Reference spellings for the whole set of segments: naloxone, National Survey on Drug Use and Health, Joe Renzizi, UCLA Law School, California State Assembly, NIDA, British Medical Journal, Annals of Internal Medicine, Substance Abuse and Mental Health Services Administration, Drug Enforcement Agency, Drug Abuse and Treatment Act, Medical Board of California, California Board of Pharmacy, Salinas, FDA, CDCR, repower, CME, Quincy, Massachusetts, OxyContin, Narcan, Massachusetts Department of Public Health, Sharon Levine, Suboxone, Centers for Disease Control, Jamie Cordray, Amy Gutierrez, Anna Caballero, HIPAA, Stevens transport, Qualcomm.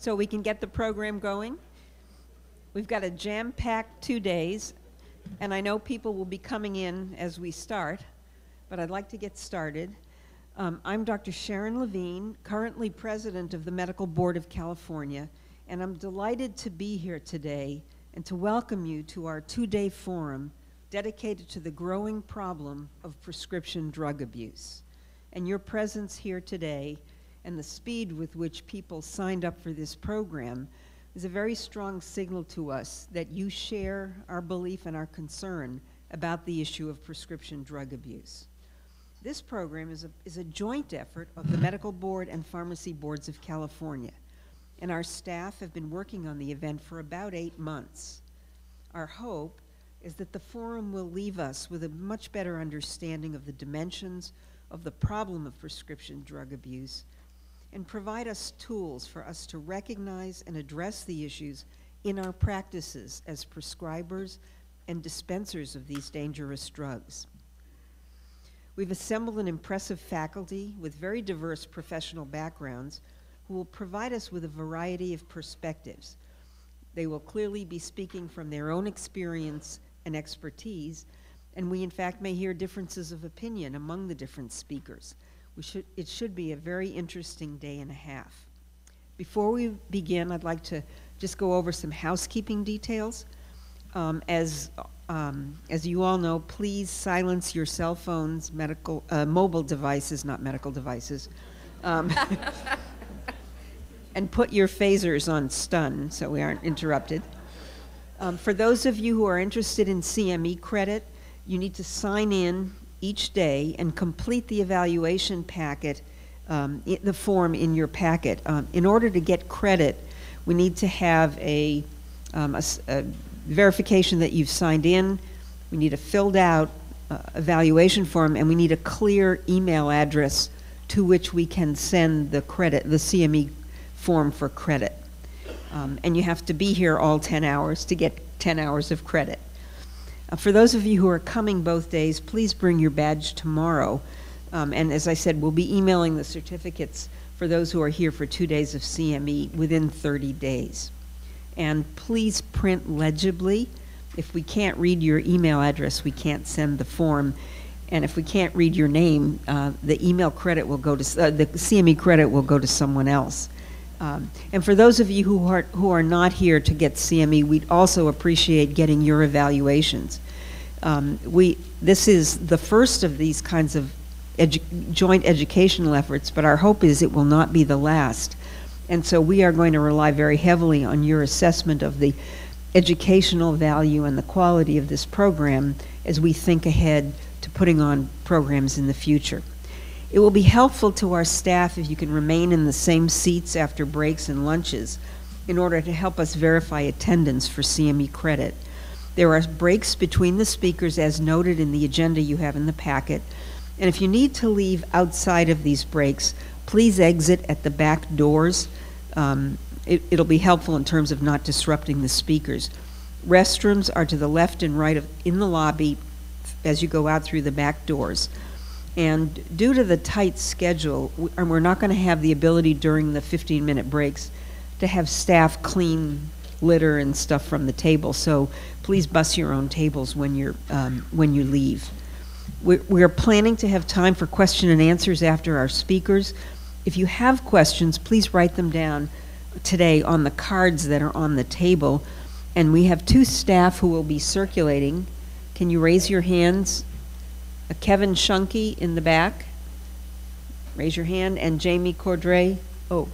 so we can get the program going. We've got a jam-packed 2 days, and I know people will be coming in as we start, but I'd like to get started. I'm Dr. Sharon Levine, currently president of the Medical Board of California, and I'm delighted to be here today and to welcome you to our two-day forum dedicated to the growing problem of prescription drug abuse. And your presence here today and the speed with which people signed up for this program is a very strong signal to us that you share our belief and our concern about the issue of prescription drug abuse. This program is a joint effort of the Medical Board and Pharmacy Boards of California, and our staff have been working on the event for about 8 months. Our hope is that the forum will leave us with a much better understanding of the dimensions of the problem of prescription drug abuse and provide us tools for us to recognize and address the issues in our practices as prescribers and dispensers of these dangerous drugs. We've assembled an impressive faculty with very diverse professional backgrounds who will provide us with a variety of perspectives. They will clearly be speaking from their own experience and expertise, and we in fact may hear differences of opinion among the different speakers. It should be a very interesting day and a half. Before we begin, I'd like to just go over some housekeeping details. As you all know, please silence your cell phones, mobile devices, not medical devices, and put your phasers on stun so we aren't interrupted. For those of you who are interested in CME credit, you need to sign in each day and complete the evaluation packet, the form in your packet. In order to get credit, we need to have a verification that you've signed in, we need a filled out evaluation form, and we need a clear email address to which we can send the credit, the CME form for credit. And you have to be here all 10 hours to get 10 hours of credit. For those of you who are coming both days, please bring your badge tomorrow. And as I said, we'll be emailing the certificates for those who are here for 2 days of CME within 30 days. And please print legibly. If we can't read your email address, we can't send the form. And if we can't read your name, the email credit will go to, the CME credit will go to someone else. And for those of you who are not here to get CME, we'd also appreciate getting your evaluations. This is the first of these kinds of joint educational efforts, but our hope is it will not be the last. And so we are going to rely very heavily on your assessment of the educational value and the quality of this program as we think ahead to putting on programs in the future. It will be helpful to our staff if you can remain in the same seats after breaks and lunches in order to help us verify attendance for CME credit. There are breaks between the speakers as noted in the agenda you have in the packet, and if you need to leave outside of these breaks, please exit at the back doors. It'll be helpful in terms of not disrupting the speakers. Restrooms are to the left and right in the lobby as you go out through the back doors. And due to the tight schedule, we're not going to have the ability during the 15-minute breaks to have staff clean litter and stuff from the table. So please bus your own tables when you leave. We're planning to have time for question and answers after our speakers. If you have questions, please write them down today on the cards that are on the table. And we have two staff who will be circulating. Can you raise your hands? Kevin Shunkey in the back, raise your hand, and Jamie Cordray. Oh,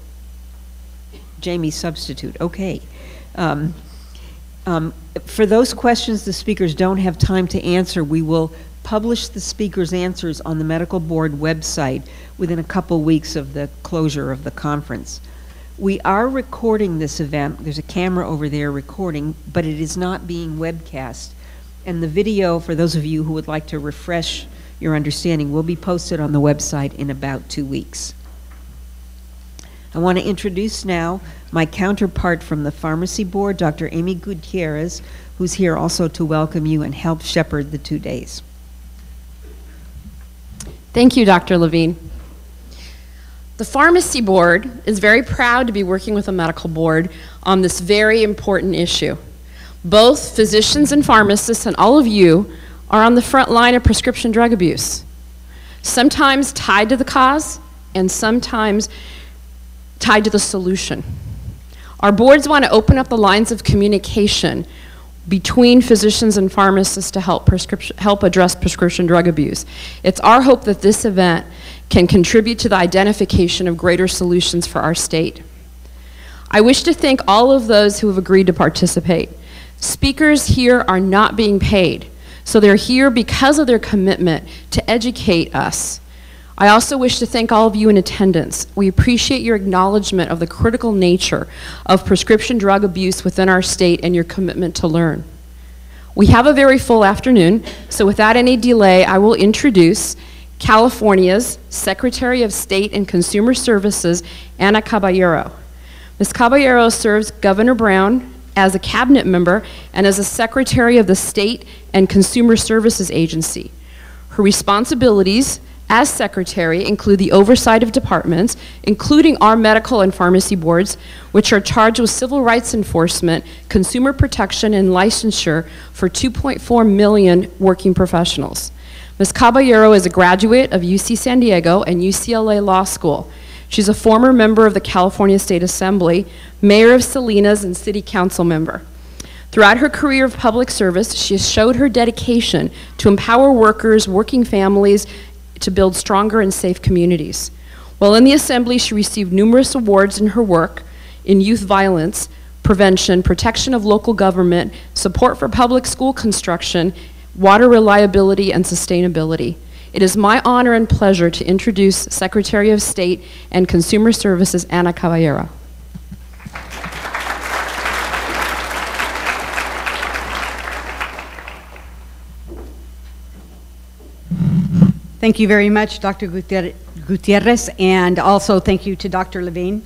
Jamie substitute, okay. For those questions the speakers don't have time to answer, we will publish the speakers' answers on the Medical Board website within a couple weeks of the closure of the conference. We are recording this event. There's a camera over there recording, but it is not being webcast. And the video, for those of you who would like to refresh your understanding, will be posted on the website in about 2 weeks. I want to introduce now my counterpart from the Pharmacy Board, Dr. Amy Gutierrez, who's here also to welcome you and help shepherd the 2 days. Thank you, Dr. Levine. The Pharmacy Board is very proud to be working with the Medical Board on this very important issue. Both physicians and pharmacists and all of you are on the front line of prescription drug abuse, sometimes tied to the cause and sometimes tied to the solution. Our boards want to open up the lines of communication between physicians and pharmacists to help address prescription drug abuse. It's our hope that this event can contribute to the identification of greater solutions for our state. I wish to thank all of those who have agreed to participate. Speakers here are not being paid, so they're here because of their commitment to educate us. I also wish to thank all of you in attendance. We appreciate your acknowledgement of the critical nature of prescription drug abuse within our state and your commitment to learn. We have a very full afternoon, so without any delay, I will introduce California's Secretary of State and Consumer Services, Anna Caballero. Ms. Caballero serves Governor Brown as a cabinet member and as a secretary of the State and Consumer Services Agency. Her responsibilities as secretary include the oversight of departments, including our medical and pharmacy boards, which are charged with civil rights enforcement, consumer protection, and licensure for 2.4 million working professionals. Ms. Caballero is a graduate of UC San Diego and UCLA Law School. She's a former member of the California State Assembly, mayor of Salinas, and city council member. Throughout her career of public service, she has showed her dedication to empower workers, working families, to build stronger and safe communities. While in the Assembly, she received numerous awards in her work in youth violence prevention, protection of local government, support for public school construction, water reliability, and sustainability. It is my honor and pleasure to introduce Secretary of State and Consumer Services, Anna Caballero. Thank you very much, Dr. Gutierrez, and also thank you to Dr. Levine.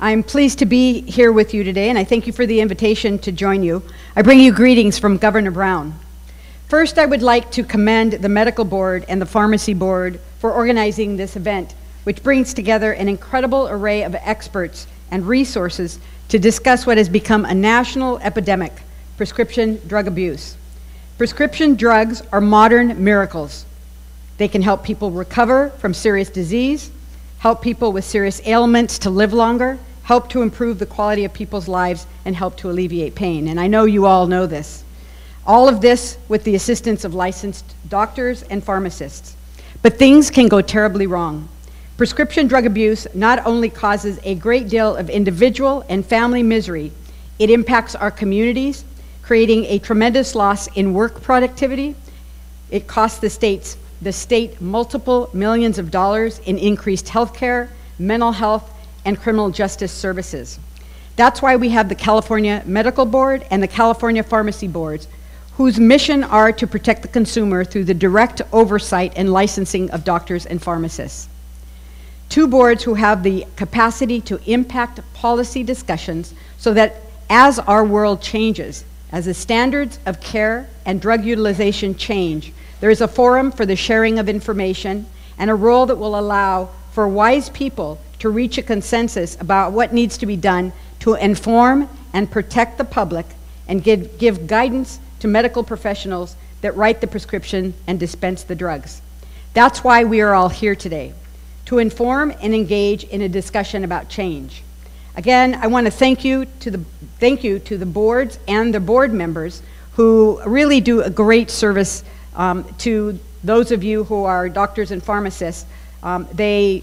I'm pleased to be here with you today, and I thank you for the invitation to join you. I bring you greetings from Governor Brown. First, I would like to commend the Medical Board and the Pharmacy Board for organizing this event, which brings together an incredible array of experts and resources to discuss what has become a national epidemic, prescription drug abuse. Prescription drugs are modern miracles. They can help people recover from serious disease, help people with serious ailments to live longer, help to improve the quality of people's lives, and help to alleviate pain. And I know you all know this. All of this with the assistance of licensed doctors and pharmacists. But things can go terribly wrong. Prescription drug abuse not only causes a great deal of individual and family misery, it impacts our communities, creating a tremendous loss in work productivity. It costs the state multiple millions of dollars in increased health care, mental health, and criminal justice services. That's why we have the California Medical Board and the California Pharmacy Boards, whose mission are to protect the consumer through the direct oversight and licensing of doctors and pharmacists. Two boards who have the capacity to impact policy discussions so that as our world changes, as the standards of care and drug utilization change, there is a forum for the sharing of information and a role that will allow for wise people to reach a consensus about what needs to be done to inform and protect the public and give guidance to medical professionals that write the prescription and dispense the drugs. That's why we are all here today, to inform and engage in a discussion about change. Again, I want to thank you to the boards and the board members who really do a great service to those of you who are doctors and pharmacists. They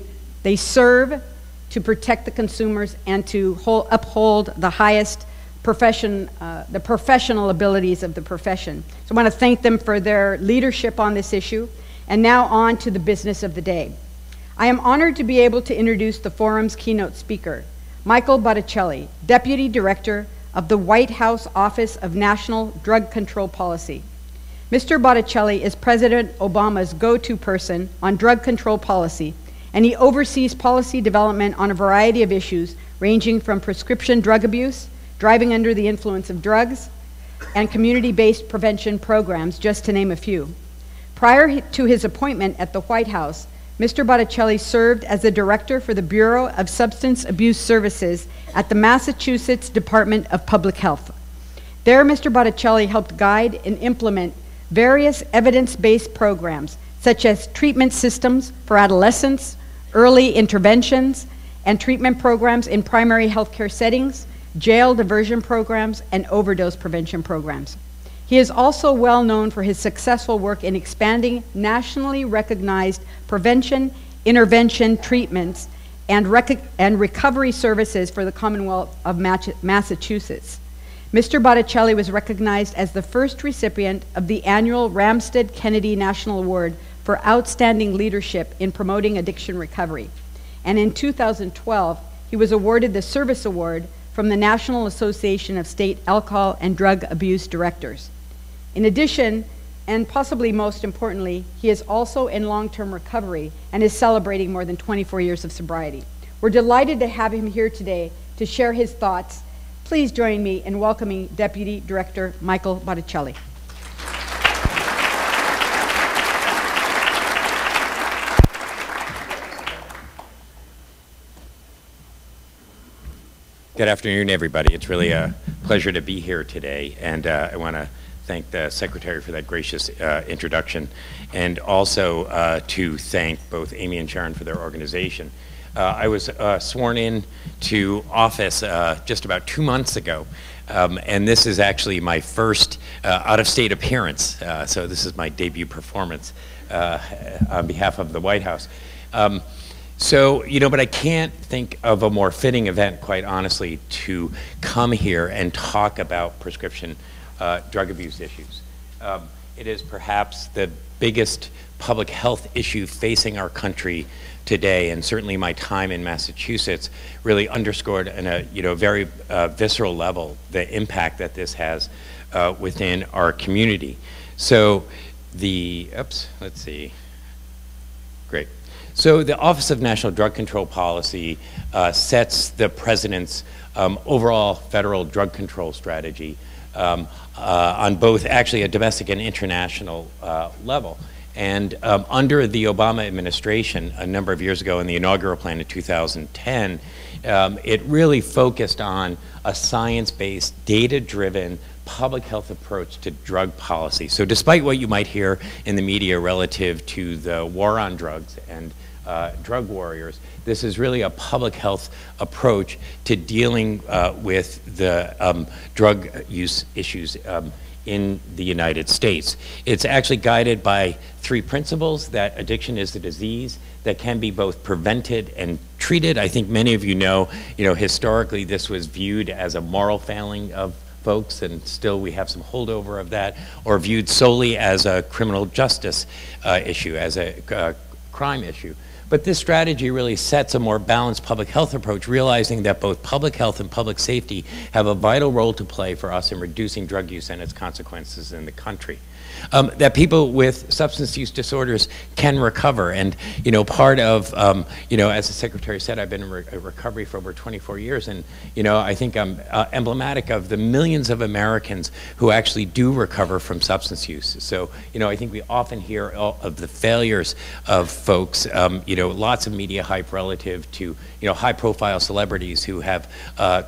serve to protect the consumers and to uphold the highest professional abilities of the profession. So I want to thank them for their leadership on this issue. And now on to the business of the day. I am honored to be able to introduce the forum's keynote speaker, Michael Botticelli, Deputy Director of the White House Office of National Drug Control Policy. Mr. Botticelli is President Obama's go-to person on drug control policy, and he oversees policy development on a variety of issues ranging from prescription drug abuse, driving under the influence of drugs, and community-based prevention programs, just to name a few. Prior to his appointment at the White House, Mr. Botticelli served as the director for the Bureau of Substance Abuse Services at the Massachusetts Department of Public Health. There, Mr. Botticelli helped guide and implement various evidence-based programs, such as treatment systems for adolescents, early interventions, and treatment programs in primary healthcare settings, jail diversion programs, and overdose prevention programs. He is also well known for his successful work in expanding nationally recognized prevention, intervention, treatments, and recovery services for the Commonwealth of Massachusetts. Mr. Botticelli was recognized as the first recipient of the annual Ramstead Kennedy National Award for Outstanding Leadership in Promoting Addiction Recovery. And in 2012, he was awarded the Service Award from the National Association of State Alcohol and Drug Abuse Directors. In addition, and possibly most importantly, he is also in long-term recovery and is celebrating more than 24 years of sobriety. We're delighted to have him here today to share his thoughts. Please join me in welcoming Deputy Director Michael Botticelli. Good afternoon, everybody. It's really a pleasure to be here today, and I want to thank the Secretary for that gracious introduction, and also to thank both Amy and Sharon for their organization. I was sworn in to office just about 2 months ago, and this is actually my first out-of-state appearance, so this is my debut performance on behalf of the White House. So, you know, but I can't think of a more fitting event, quite honestly, to come here and talk about prescription drug abuse issues. It is perhaps the biggest public health issue facing our country today, and certainly my time in Massachusetts really underscored in a very visceral level the impact that this has within our community. So the, let's see, great. So the Office of National Drug Control Policy sets the President's overall federal drug control strategy on both actually a domestic and international level. And under the Obama administration a number of years ago in the inaugural plan in 2010, it really focused on a science-based, data-driven public health approach to drug policy. So despite what you might hear in the media relative to the war on drugs and drug warriors, this is really a public health approach to dealing with the drug use issues in the United States. It's actually guided by three principles: that addiction is a disease that can be both prevented and treated. I think many of you know, historically this was viewed as a moral failing of folks, and still we have some holdover of that, or viewed solely as a criminal justice issue, as a crime issue. But this strategy really sets a more balanced public health approach, realizing that both public health and public safety have a vital role to play for us in reducing drug use and its consequences in the country. That people with substance use disorders can recover, and part of as the Secretary said, I've been in recovery for over 24 years, and I think I'm emblematic of the millions of Americans who actually do recover from substance use. So I think we often hear of the failures of folks, lots of media hype relative to high-profile celebrities who have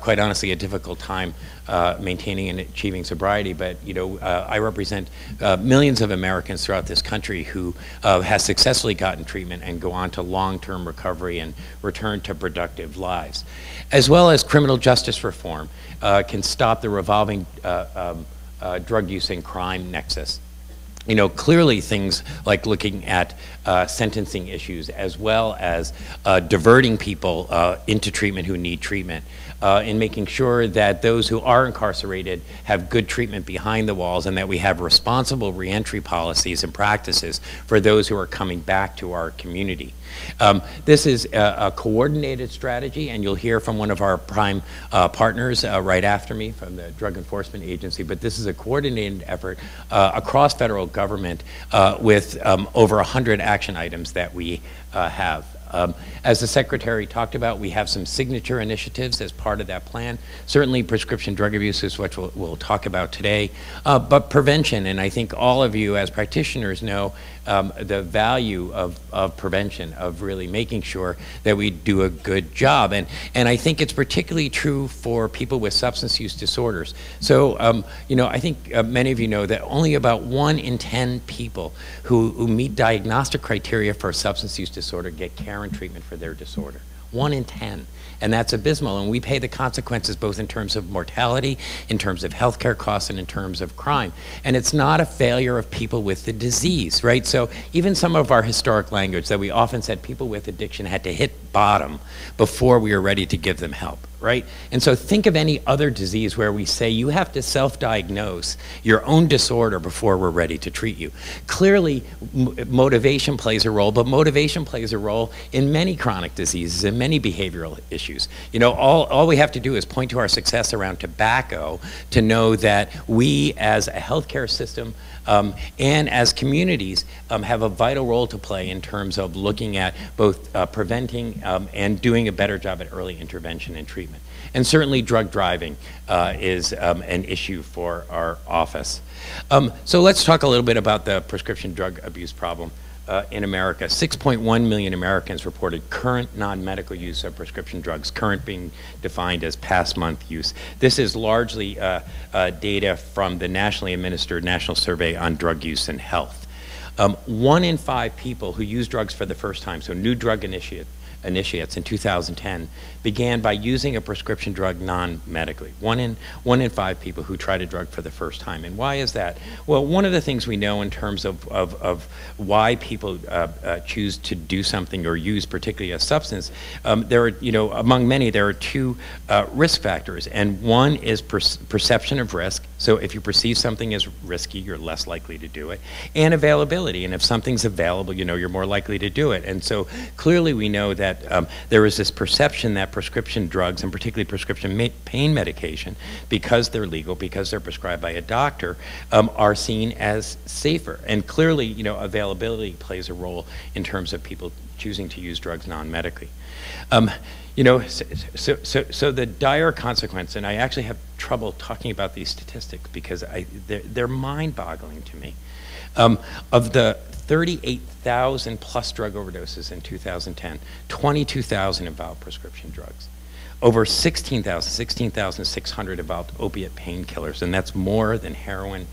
quite honestly a difficult time maintaining and achieving sobriety, but I represent millions of Americans throughout this country who have successfully gotten treatment and go on to long-term recovery and return to productive lives. As well as criminal justice reform can stop the revolving drug use and crime nexus. Clearly things like looking at sentencing issues, as well as diverting people into treatment who need treatment, and making sure that those who are incarcerated have good treatment behind the walls, and that we have responsible reentry policies and practices for those who are coming back to our community. This is a coordinated strategy, and you'll hear from one of our prime partners right after me from the Drug Enforcement Agency, but this is a coordinated effort across federal government with over 100 action items that we have. As the Secretary talked about, we have some signature initiatives as part of that plan. Certainly prescription drug abuse is what we'll talk about today, but prevention, and I think all of you as practitioners know the value of prevention, of really making sure that we do a good job. And I think it's particularly true for people with substance use disorders. So, you know, I think many of you know that only about 1 in 10 people who meet diagnostic criteria for substance use disorder get care and treatment for their disorder. 1 in 10. And that's abysmal, and we pay the consequences both in terms of mortality, in terms of healthcare costs, and in terms of crime. And it's not a failure of people with the disease, right? So even some of our historic language that we often said people with addiction had to hit bottom before we were ready to give them help, right? And so think of any other disease where we say you have to self-diagnose your own disorder before we're ready to treat you. Clearly, motivation plays a role, but motivation plays a role in many chronic diseases and many behavioral issues. You know, all we have to do is point to our success around tobacco to know that we as a healthcare system and as communities have a vital role to play in terms of looking at both preventing and doing a better job at early intervention and treatment. And certainly drug driving is an issue for our office. So let's talk a little bit about the prescription drug abuse problem in America. 6.1 million Americans reported current non-medical use of prescription drugs, current being defined as past month use. This is largely data from the nationally administered National Survey on Drug Use and Health. 1 in 5 people who use drugs for the first time, so new drug initiates in 2010, began by using a prescription drug non-medically. One in five people who tried a drug for the first time. And why is that? Well, one of the things we know in terms of why people choose to do something or use particularly a substance, there are, you know, among many, there are two risk factors. And one is perception of risk. So if you perceive something as risky, you're less likely to do it. And availability. And if something's available, you know, you're more likely to do it. And so clearly we know that there is this perception that prescription drugs, and particularly prescription pain medication, because they're legal, because they're prescribed by a doctor, are seen as safer. And clearly, you know, availability plays a role in terms of people choosing to use drugs non-medically. You know, so the dire consequence, and I actually have trouble talking about these statistics because they're mind-boggling to me, of the 38,000 plus drug overdoses in 2010, 22,000 involved prescription drugs. Over 16,600 involved opiate painkillers, and that's more than heroin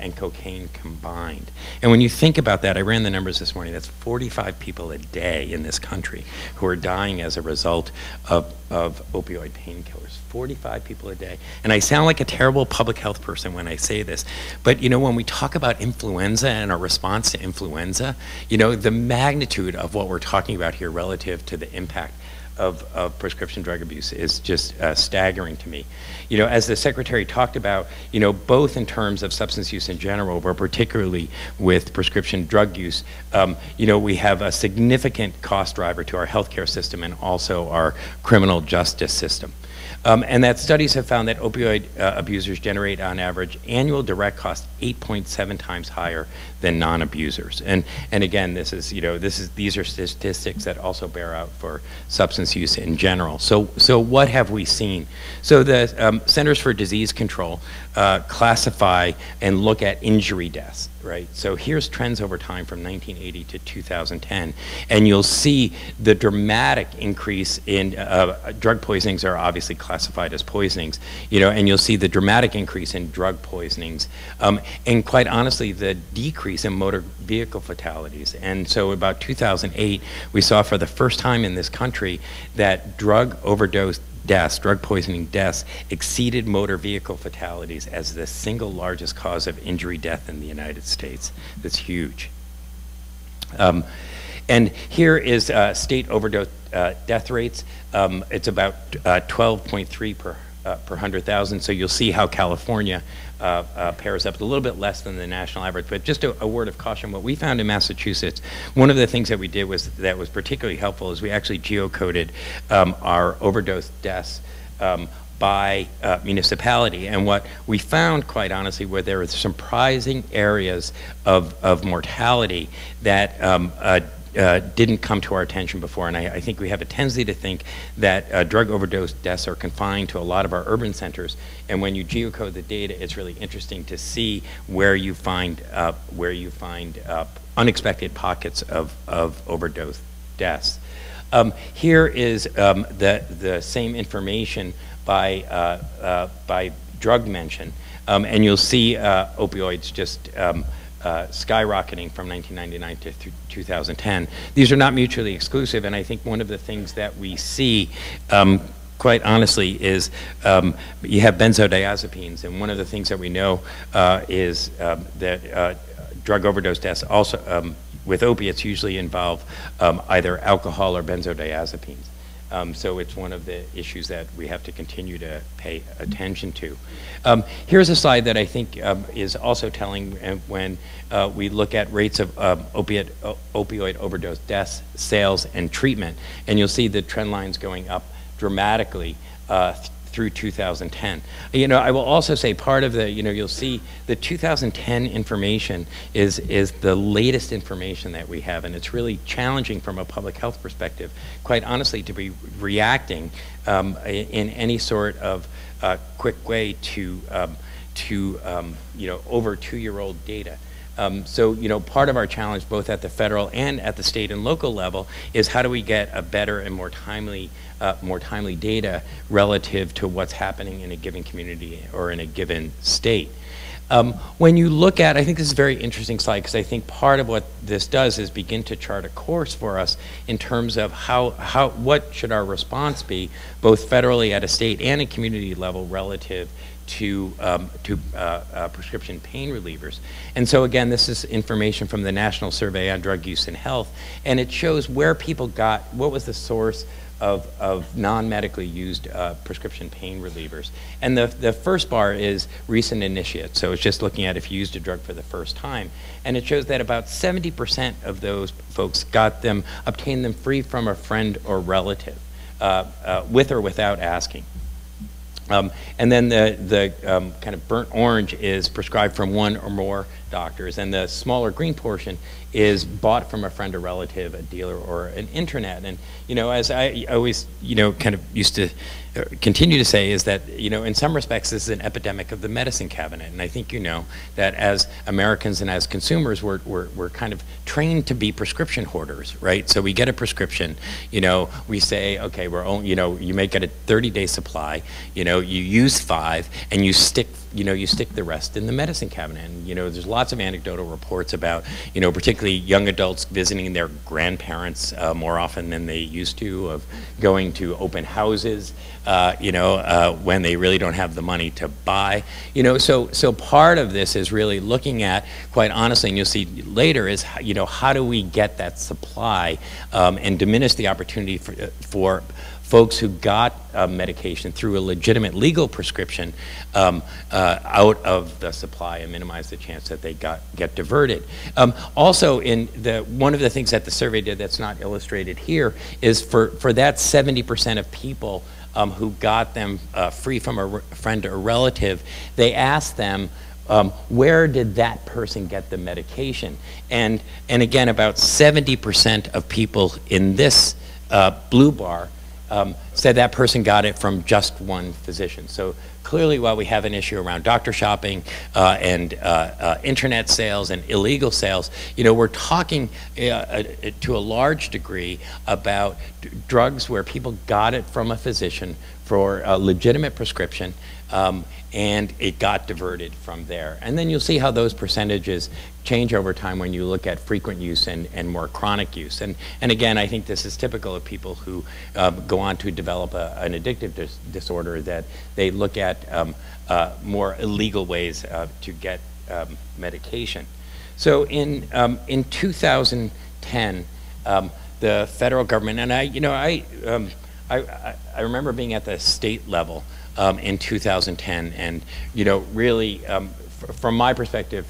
and cocaine combined. And when you think about that, I ran the numbers this morning, that's 45 people a day in this country who are dying as a result of opioid painkillers. 45 people a day. And I sound like a terrible public health person when I say this, but you know, when we talk about influenza and our response to influenza, you know, the magnitude of what we're talking about here relative to the impact of prescription drug abuse is just staggering to me. You know, as the Secretary talked about, you know, both in terms of substance use in general, but particularly with prescription drug use, you know, we have a significant cost driver to our healthcare system and also our criminal justice system. And that studies have found that opioid abusers generate, on average, annual direct costs 8.7 times higher than non-abusers. And again, this is, you know, these are statistics that also bear out for substance use in general. So what have we seen? So the Centers for Disease Control classify and look at injury deaths, right? So here's trends over time from 1980 to 2010, and you'll see the dramatic increase in drug poisonings are obviously classified as poisonings, you know, and you'll see the dramatic increase in drug poisonings, and quite honestly, the decrease in motor vehicle fatalities. And so about 2008, we saw for the first time in this country that drug overdose deaths, drug poisoning deaths, exceeded motor vehicle fatalities as the single largest cause of injury death in the United States. That's huge. And here is state overdose death rates. It's about 12.3 per 100,000. So you'll see how California pairs up a little bit less than the national average. But just a word of caution, what we found in Massachusetts, one of the things that we did was that was particularly helpful is we actually geocoded our overdose deaths by municipality. And what we found, quite honestly, were there were surprising areas of mortality that didn't come to our attention before. And I think we have a tendency to think that drug overdose deaths are confined to a lot of our urban centers. And when you geocode the data, it's really interesting to see where you find unexpected pockets of overdose deaths. Here is the same information by drug mention, and you'll see opioids just skyrocketing from 1999 to 2010. These are not mutually exclusive, and I think one of the things that we see quite honestly is you have benzodiazepines, and one of the things that we know is that drug overdose deaths also with opiates usually involve either alcohol or benzodiazepines. So it's one of the issues that we have to continue to pay attention to. Here's a slide that I think is also telling when we look at rates of opioid overdose deaths, sales, and treatment. And you'll see the trend lines going up dramatically through 2010. You know, I will also say part of the, you know, you'll see the 2010 information is the latest information that we have, and it's really challenging from a public health perspective, quite honestly, to be reacting in any sort of quick way to you know, over 2-year-old data. So, you know, part of our challenge both at the federal and at the state and local level is how do we get a better and more timely data relative to what's happening in a given community or in a given state. When you look at, I think this is a very interesting slide because I think part of what this does is begin to chart a course for us in terms of what should our response be both federally at a state and a community level relative to prescription pain relievers. And so again, this is information from the National Survey on Drug Use and Health, and it shows where people got, what was the source of non-medically used prescription pain relievers. And the first bar is recent initiate, so it's just looking at if you used a drug for the first time. And it shows that about 70% of those folks got them, obtained them free from a friend or relative, with or without asking. And then the kind of burnt orange is prescribed from one or more doctors, and the smaller green portion is bought from a friend or relative, a dealer, or an internet. And, you know, as I always, you know, kind of used to continue to say is that, you know, in some respects this is an epidemic of the medicine cabinet. And I think you know that as Americans and as consumers we're kind of trained to be prescription hoarders, right? So we get a prescription, you know, we say, okay, we're only, you know, you may get a 30-day supply, you know, you use 5 and you stick, you know, you stick the rest in the medicine cabinet. And, you know, there's lots of anecdotal reports about, you know, particularly young adults visiting their grandparents more often than they used to, of going to open houses, you know, when they really don't have the money to buy. You know, so part of this is really looking at, quite honestly, and you'll see later, is, you know, how do we get that supply and diminish the opportunity for folks who got medication through a legitimate legal prescription out of the supply and minimize the chance that they get diverted. Also, in the one of the things that the survey did that's not illustrated here is for that 70% of people who got them free from a friend or relative, they asked them, where did that person get the medication? And again, about 70% of people in this blue bar said that person got it from just one physician. So clearly, while we have an issue around doctor shopping and internet sales and illegal sales, you know, we're talking to a large degree about drugs where people got it from a physician for a legitimate prescription, and it got diverted from there. And then you'll see how those percentages change over time when you look at frequent use and more chronic use. And again, I think this is typical of people who go on to develop an addictive disorder, that they look at more illegal ways to get medication. So in 2010, the federal government, and I remember being at the state level in 2010, and you know, really, from my perspective,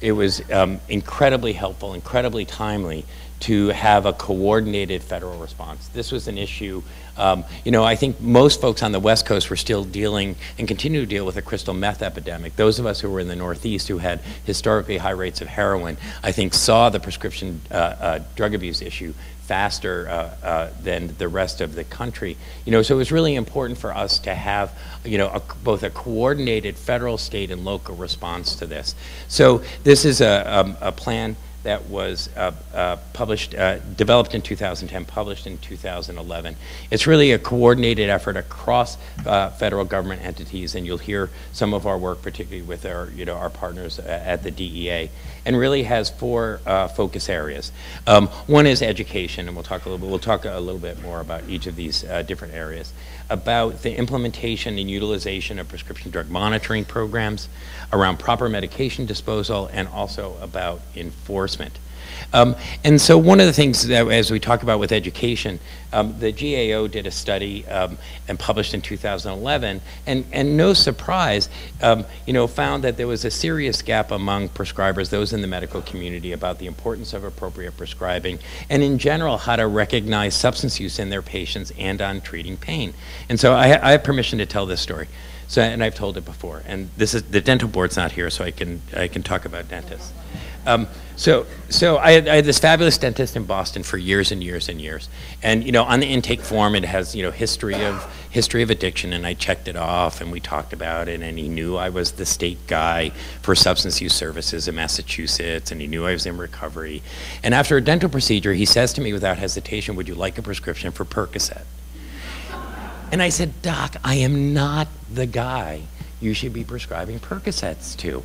it was incredibly helpful, incredibly timely to have a coordinated federal response. This was an issue, you know, I think most folks on the West Coast were still dealing and continue to deal with a crystal meth epidemic. Those of us who were in the Northeast who had historically high rates of heroin, I think saw the prescription drug abuse issue faster than the rest of the country. You know, so it was really important for us to have, you know, both a coordinated federal, state, and local response to this. So this is a plan that was developed in 2010, published in 2011. It's really a coordinated effort across federal government entities, and you'll hear some of our work, particularly with our, you know, our partners at the DEA, and really has four focus areas. One is education, and we'll talk a little bit more about each of these different areas, about the implementation and utilization of prescription drug monitoring programs, around proper medication disposal, and also about enforcement. And so one of the things that, as we talk about with education, the GAO did a study and published in 2011, and no surprise, you know, found that there was a serious gap among prescribers, those in the medical community, about the importance of appropriate prescribing, and in general, how to recognize substance use in their patients and on treating pain. And so I have permission to tell this story. So, and I've told it before, and this is, the dental board's not here, so I can talk about dentists. So I had this fabulous dentist in Boston for years and years and years, and you know, on the intake form it has, you know, history of addiction, and I checked it off, and we talked about it, and he knew I was the state guy for substance use services in Massachusetts, and he knew I was in recovery, and after a dental procedure, he says to me without hesitation, "Would you like a prescription for Percocet?" And I said, "Doc, I am not the guy you should be prescribing Percocets to."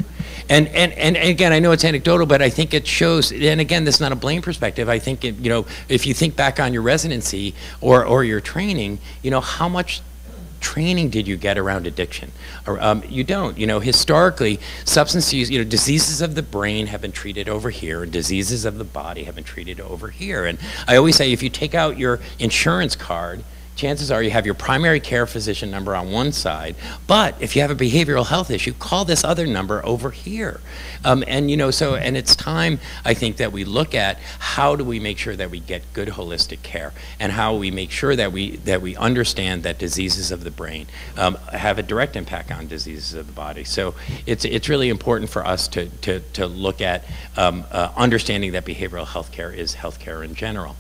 And again, I know it's anecdotal, but I think it shows, and again, this is not a blame perspective. I think, it, you know, if you think back on your residency or your training, you know, how much training did you get around addiction? You don't. You know, historically, substance use, you know, diseases of the brain have been treated over here, and diseases of the body have been treated over here. And I always say, if you take out your insurance card, chances are you have your primary care physician number on one side, but if you have a behavioral health issue, call this other number over here. And you know, so, and it's time, I think, that we look at how do we make sure that we get good holistic care, and how we make sure that we understand that diseases of the brain have a direct impact on diseases of the body. So it's really important for us to look at understanding that behavioral health care is health care in general.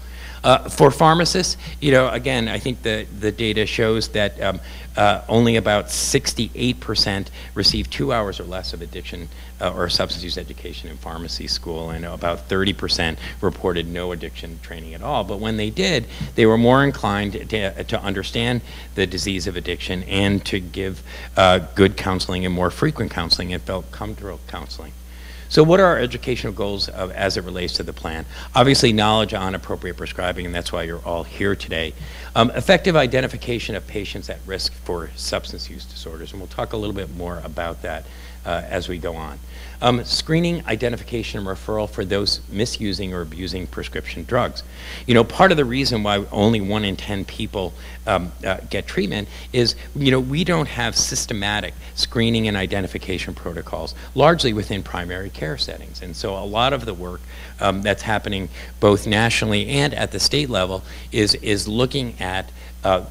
For pharmacists, you know, again, I think the data shows that only about 68% receive 2 hours or less of addiction or substance use education in pharmacy school, and about 30% reported no addiction training at all. But when they did, they were more inclined to understand the disease of addiction and to give good counseling and more frequent counseling and felt comfortable counseling. So what are our educational goals as it relates to the plan? Obviously, knowledge on appropriate prescribing, and that's why you're all here today. Effective identification of patients at risk for substance use disorders, and we'll talk a little bit more about that as we go on. Screening, identification, and referral for those misusing or abusing prescription drugs. You know, part of the reason why only 1 in 10 people get treatment is, you know, we don't have systematic screening and identification protocols, largely within primary care settings. And so a lot of the work that's happening both nationally and at the state level is looking at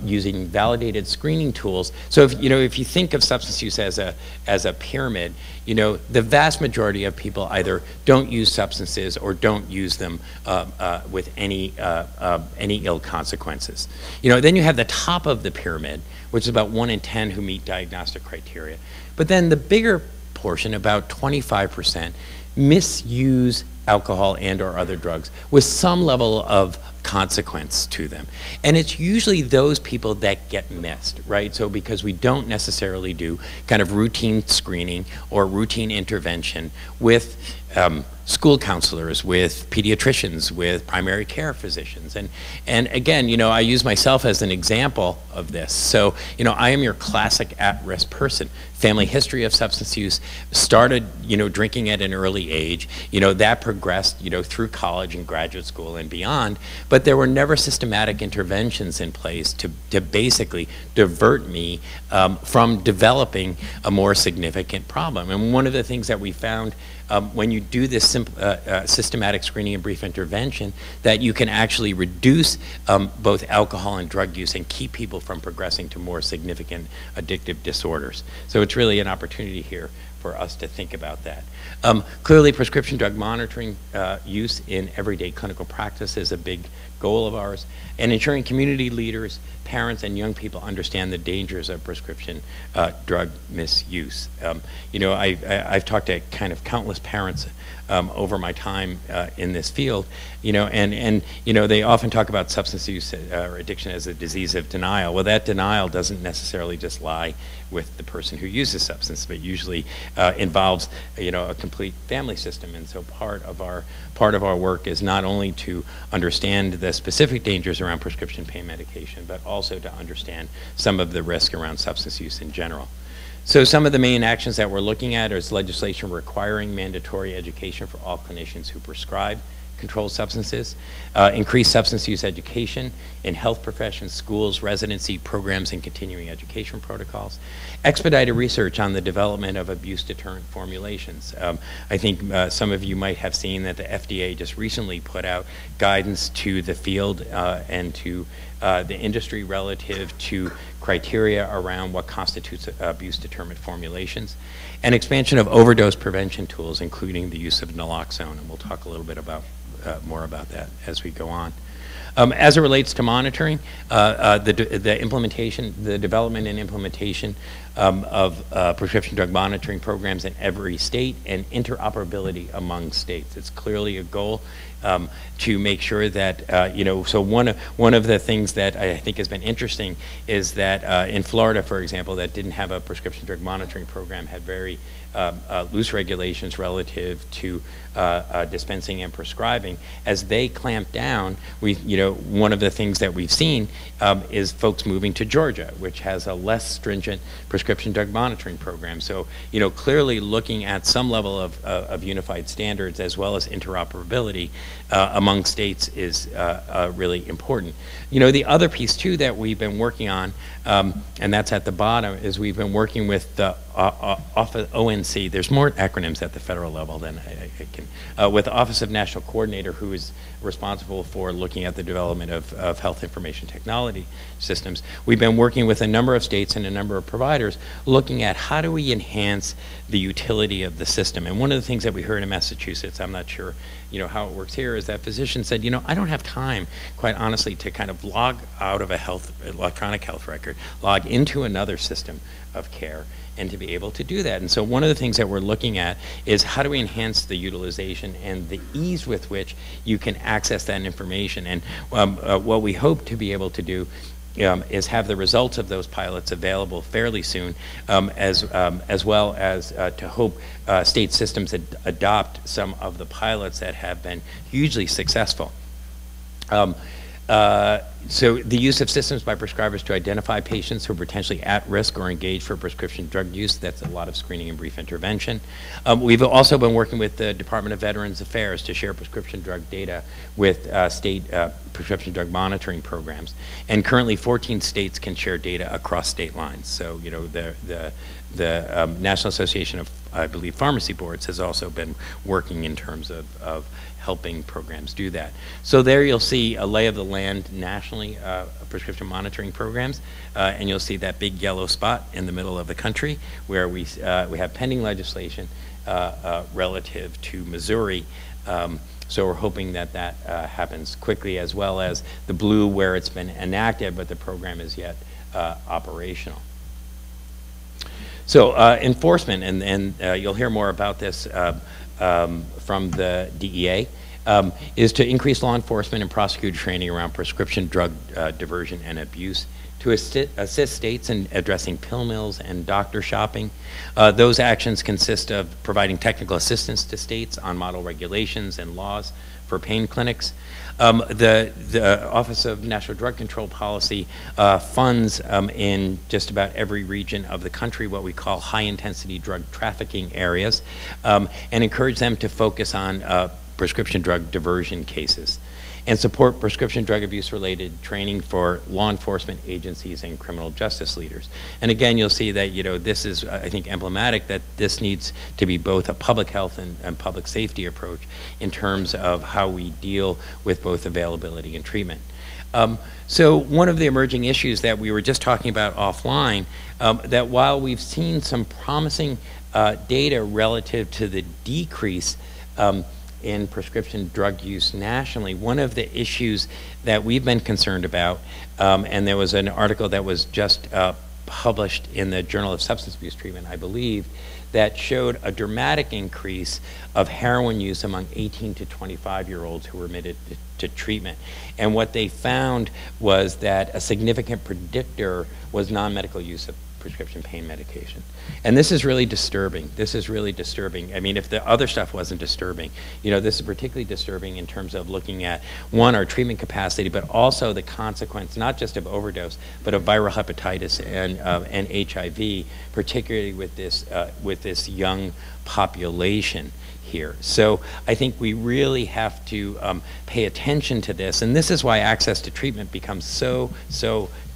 using validated screening tools. So if you know, if you think of substance use as a pyramid, you know, the vast majority of people either don't use substances or don't use them with any ill consequences. You know, then you have the top of the pyramid, which is about 1 in 10 who meet diagnostic criteria. But then the bigger portion, about 25%, misuse alcohol and or other drugs with some level of consequence to them. And it's usually those people that get missed, right? So because we don't necessarily do kind of routine screening or routine intervention with school counselors, with pediatricians, with primary care physicians. And again, you know, I use myself as an example of this. So, you know, I am your classic at-risk person. Family history of substance use, started, you know, drinking at an early age, you know, that progressed, you know, through college and graduate school and beyond. But but there were never systematic interventions in place to basically divert me from developing a more significant problem. And one of the things that we found when you do this systematic screening and brief intervention, that you can actually reduce both alcohol and drug use and keep people from progressing to more significant addictive disorders. So it's really an opportunity here for us to think about that. Clearly, prescription drug monitoring use in everyday clinical practice is a big goal of ours, and ensuring community leaders, parents, and young people understand the dangers of prescription drug misuse. You know, I've talked to kind of countless parents over my time in this field, you know, and you know, they often talk about substance use or addiction as a disease of denial. Well, that denial doesn't necessarily just lie with the person who uses substance, but usually involves, you know, a complete family system. And so part of our work is not only to understand the specific dangers around prescription pain medication, but also to understand some of the risk around substance use in general. So some of the main actions that we're looking at is legislation requiring mandatory education for all clinicians who prescribe controlled substances, increased substance use education in health professions, schools, residency programs, and continuing education protocols, expedited research on the development of abuse deterrent formulations. I think some of you might have seen that the FDA just recently put out guidance to the field and to the industry relative to criteria around what constitutes abuse-determined formulations, and expansion of overdose prevention tools, including the use of naloxone, and we'll talk a little bit about more about that as we go on. As it relates to monitoring, the development and implementation of prescription drug monitoring programs in every state, and interoperability among states. It's clearly a goal to make sure that, you know, so one of the things that I think has been interesting is that in Florida, for example, that didn't have a prescription drug monitoring program, had very loose regulations relative to dispensing and prescribing. As they clamp down, you know, one of the things that we've seen is folks moving to Georgia, which has a less stringent prescription drug monitoring program. So, you know, clearly looking at some level of unified standards as well as interoperability among states is really important. You know, the other piece too that we've been working on, and that's at the bottom, is we've been working with the ONC. There's more acronyms at the federal level than I can. With the Office of National Coordinator, who is responsible for looking at the development of health information technology systems. We've been working with a number of states and a number of providers looking at how do we enhance the utility of the system. And one of the things that we heard in Massachusetts, I'm not sure, you know, how it works here, is that physicians said, you know, I don't have time, quite honestly, to kind of log out of a electronic health record, log into another system of care, and to be able to do that. And so one of the things that we're looking at is how do we enhance the utilization and the ease with which you can access that information. And what we hope to be able to do is have the results of those pilots available fairly soon, as well as to hope state systems adopt some of the pilots that have been hugely successful. So the use of systems by prescribers to identify patients who are potentially at risk or engaged for prescription drug use, that's a lot of screening and brief intervention. We've also been working with the Department of Veterans Affairs to share prescription drug data with state prescription drug monitoring programs. And currently 14 states can share data across state lines. So, you know, the National Association of, I believe, Pharmacy Boards has also been working in terms of helping programs do that. So there you'll see a lay of the land nationally, prescription monitoring programs, and you'll see that big yellow spot in the middle of the country where we have pending legislation relative to Missouri. So we're hoping that that happens quickly, as well as the blue where it's been enacted, but the program is yet operational. So enforcement, and you'll hear more about this from the DEA, is to increase law enforcement and prosecutor training around prescription drug diversion and abuse, to assist states in addressing pill mills and doctor shopping. Those actions consist of providing technical assistance to states on model regulations and laws for pain clinics. The Office of National Drug Control Policy funds in just about every region of the country what we call high-intensity drug trafficking areas, and encourage them to focus on prescription drug diversion cases. and support prescription drug abuse-related training for law enforcement agencies and criminal justice leaders. And again, you'll see that, you know, this is, I think, emblematic that this needs to be both a public health and public safety approach in terms of how we deal with both availability and treatment. So one of the emerging issues that we were just talking about offline, that while we've seen some promising data relative to the decrease in prescription drug use nationally, one of the issues that we've been concerned about, and there was an article that was just published in the Journal of Substance Abuse Treatment, I believe, that showed a dramatic increase of heroin use among 18 to 25-year-olds who were admitted to treatment. And what they found was that a significant predictor was non-medical use of prescription pain medication. And this is really disturbing. This is really disturbing. I mean, if the other stuff wasn't disturbing, you know, this is particularly disturbing in terms of looking at, one, our treatment capacity, but also the consequence, not just of overdose, but of viral hepatitis and HIV, particularly with this young population here. So I think we really have to pay attention to this. And this is why access to treatment becomes so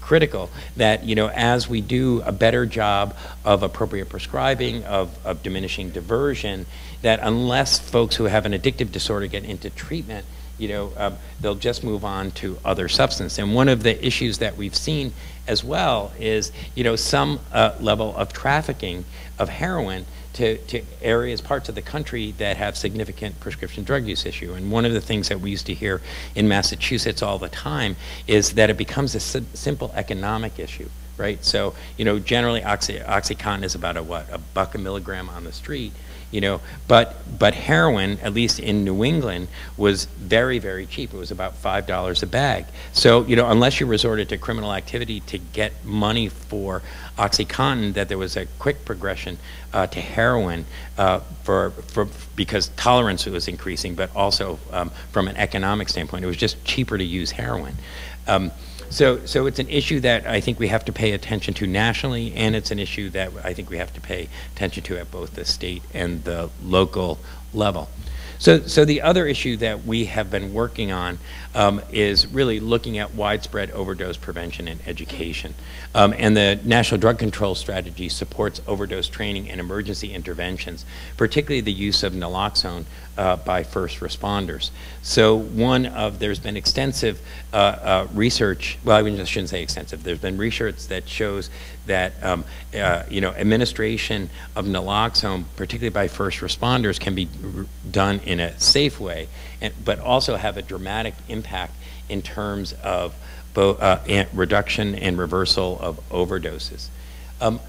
critical, that, you know, as we do a better job of appropriate prescribing, of diminishing diversion, that unless folks who have an addictive disorder get into treatment, you know, they'll just move on to other substance. And one of the issues that we've seen as well is, you know, some level of trafficking of heroin to areas, parts of the country that have significant prescription drug use issue. And one of the things that we used to hear in Massachusetts all the time is that it becomes a simple economic issue, right? So, you know, generally OxyContin is about a buck a milligram on the street, you know, but heroin, at least in New England, was very, very cheap. It was about $5 a bag. So, you know, unless you resorted to criminal activity to get money for OxyContin, that there was a quick progression to heroin because tolerance was increasing, but also from an economic standpoint, it was just cheaper to use heroin. So it's an issue that I think we have to pay attention to nationally, and it's an issue that I think we have to pay attention to at both the state and the local level. So the other issue that we have been working on is really looking at widespread overdose prevention and education. And the National Drug Control Strategy supports overdose training and emergency interventions, particularly the use of naloxone by first responders. So there's been extensive research, well, I shouldn't say extensive, there's been research that shows that you know, administration of naloxone, particularly by first responders, can be done in a safe way, but also have a dramatic impact in terms of both reduction and reversal of overdoses.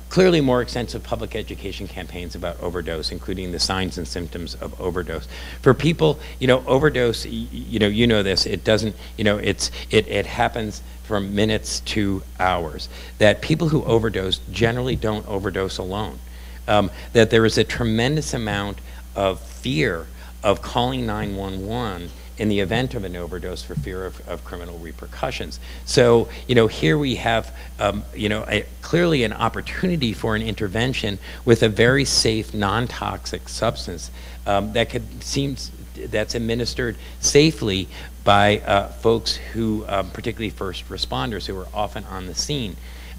Clearly, more extensive public education campaigns about overdose, including the signs and symptoms of overdose. For people, you know, overdose, you know this, it doesn't, you know, it happens from minutes to hours. That people who overdose generally don't overdose alone. That there is a tremendous amount of fear of calling 911 in the event of an overdose for fear of criminal repercussions. So, you know, here we have, you know, clearly an opportunity for an intervention with a very safe, non-toxic substance that's administered safely by folks who, particularly first responders, who are often on the scene.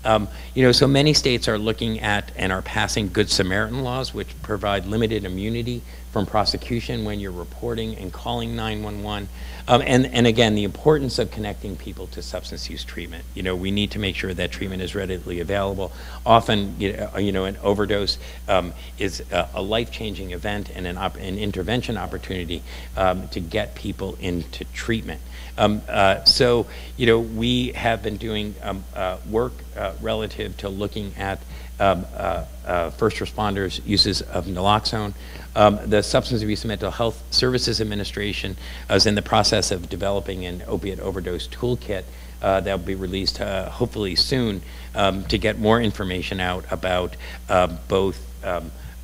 You know, so many states are looking at and are passing Good Samaritan laws, which provide limited immunity from prosecution when you're reporting and calling 911. And again, the importance of connecting people to substance use treatment. You know, we need to make sure that treatment is readily available. Often, you know, an overdose is a life-changing event and an intervention opportunity to get people into treatment. So, you know, we have been doing work relative to looking at first responders' uses of naloxone. The Substance Abuse and Mental Health Services Administration is in the process of developing an opiate overdose toolkit that will be released hopefully soon to get more information out about both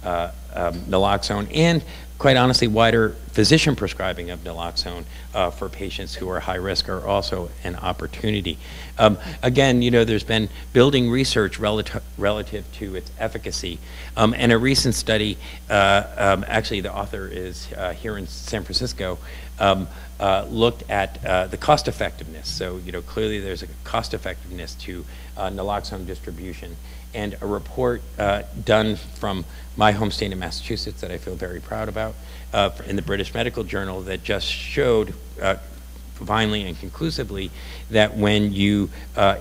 naloxone and, quite honestly, wider physician prescribing of naloxone for patients who are high risk are also an opportunity. Again, you know, there's been building research relative to its efficacy. And a recent study, actually the author is here in San Francisco, looked at the cost effectiveness. So, you know, clearly there's a cost effectiveness to naloxone distribution. And a report done from my home state of Massachusetts that I feel very proud about in the British Medical Journal that just showed finally and conclusively that when you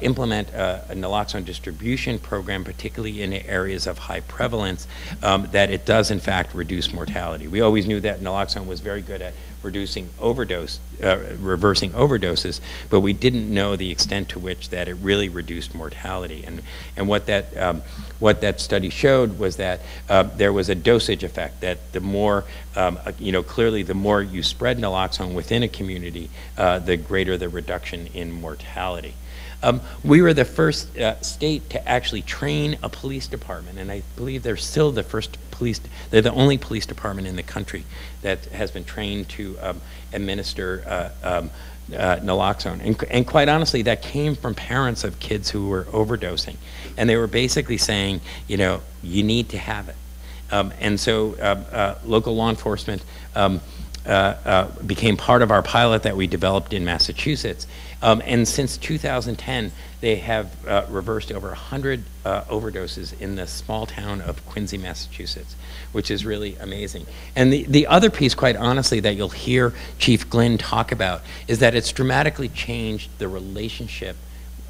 implement a naloxone distribution program, particularly in areas of high prevalence, that it does in fact reduce mortality. We always knew that naloxone was very good at reducing overdose, reversing overdoses, but we didn't know the extent to which that it really reduced mortality. And what that study showed was that there was a dosage effect, that the more, you know, clearly the more you spread naloxone within a community, the greater the reduction in mortality. We were the first state to actually train a police department, and I believe they're still the first police, they're the only police department in the country that has been trained to administer naloxone. And quite honestly, that came from parents of kids who were overdosing. And they were basically saying, you know, you need to have it. And so local law enforcement became part of our pilot that we developed in Massachusetts. And since 2010, they have reversed over 100 overdoses in the small town of Quincy, Massachusetts, which is really amazing. And the other piece, quite honestly, that you'll hear Chief Glynn talk about is that it's dramatically changed the relationship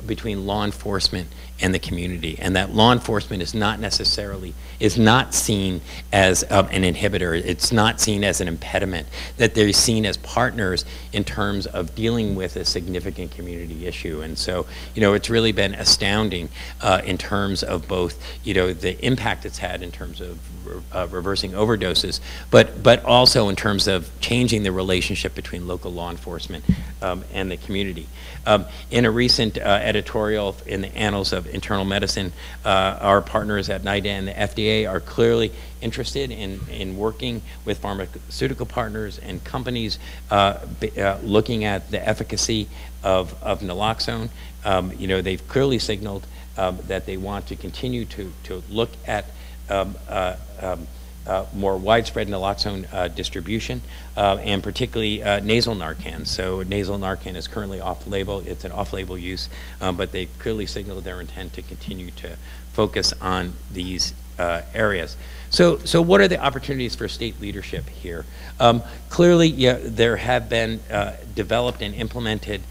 between law enforcement and the community, and that law enforcement is not necessarily, is not seen as an inhibitor, it's not seen as an impediment, that they're seen as partners in terms of dealing with a significant community issue. And so, you know, it's really been astounding in terms of both, you know, the impact it's had in terms of reversing overdoses, but also in terms of changing the relationship between local law enforcement and the community. In a recent editorial in the Annals of Internal Medicine, our partners at NIDA and the FDA are clearly interested in working with pharmaceutical partners and companies looking at the efficacy of naloxone. You know, they've clearly signaled that they want to continue to look at more widespread naloxone distribution, and particularly nasal Narcan. So nasal Narcan is currently off-label. It's an off-label use, but they clearly signaled their intent to continue to focus on these areas. So what are the opportunities for state leadership here? Clearly, yeah, there have been developed and implemented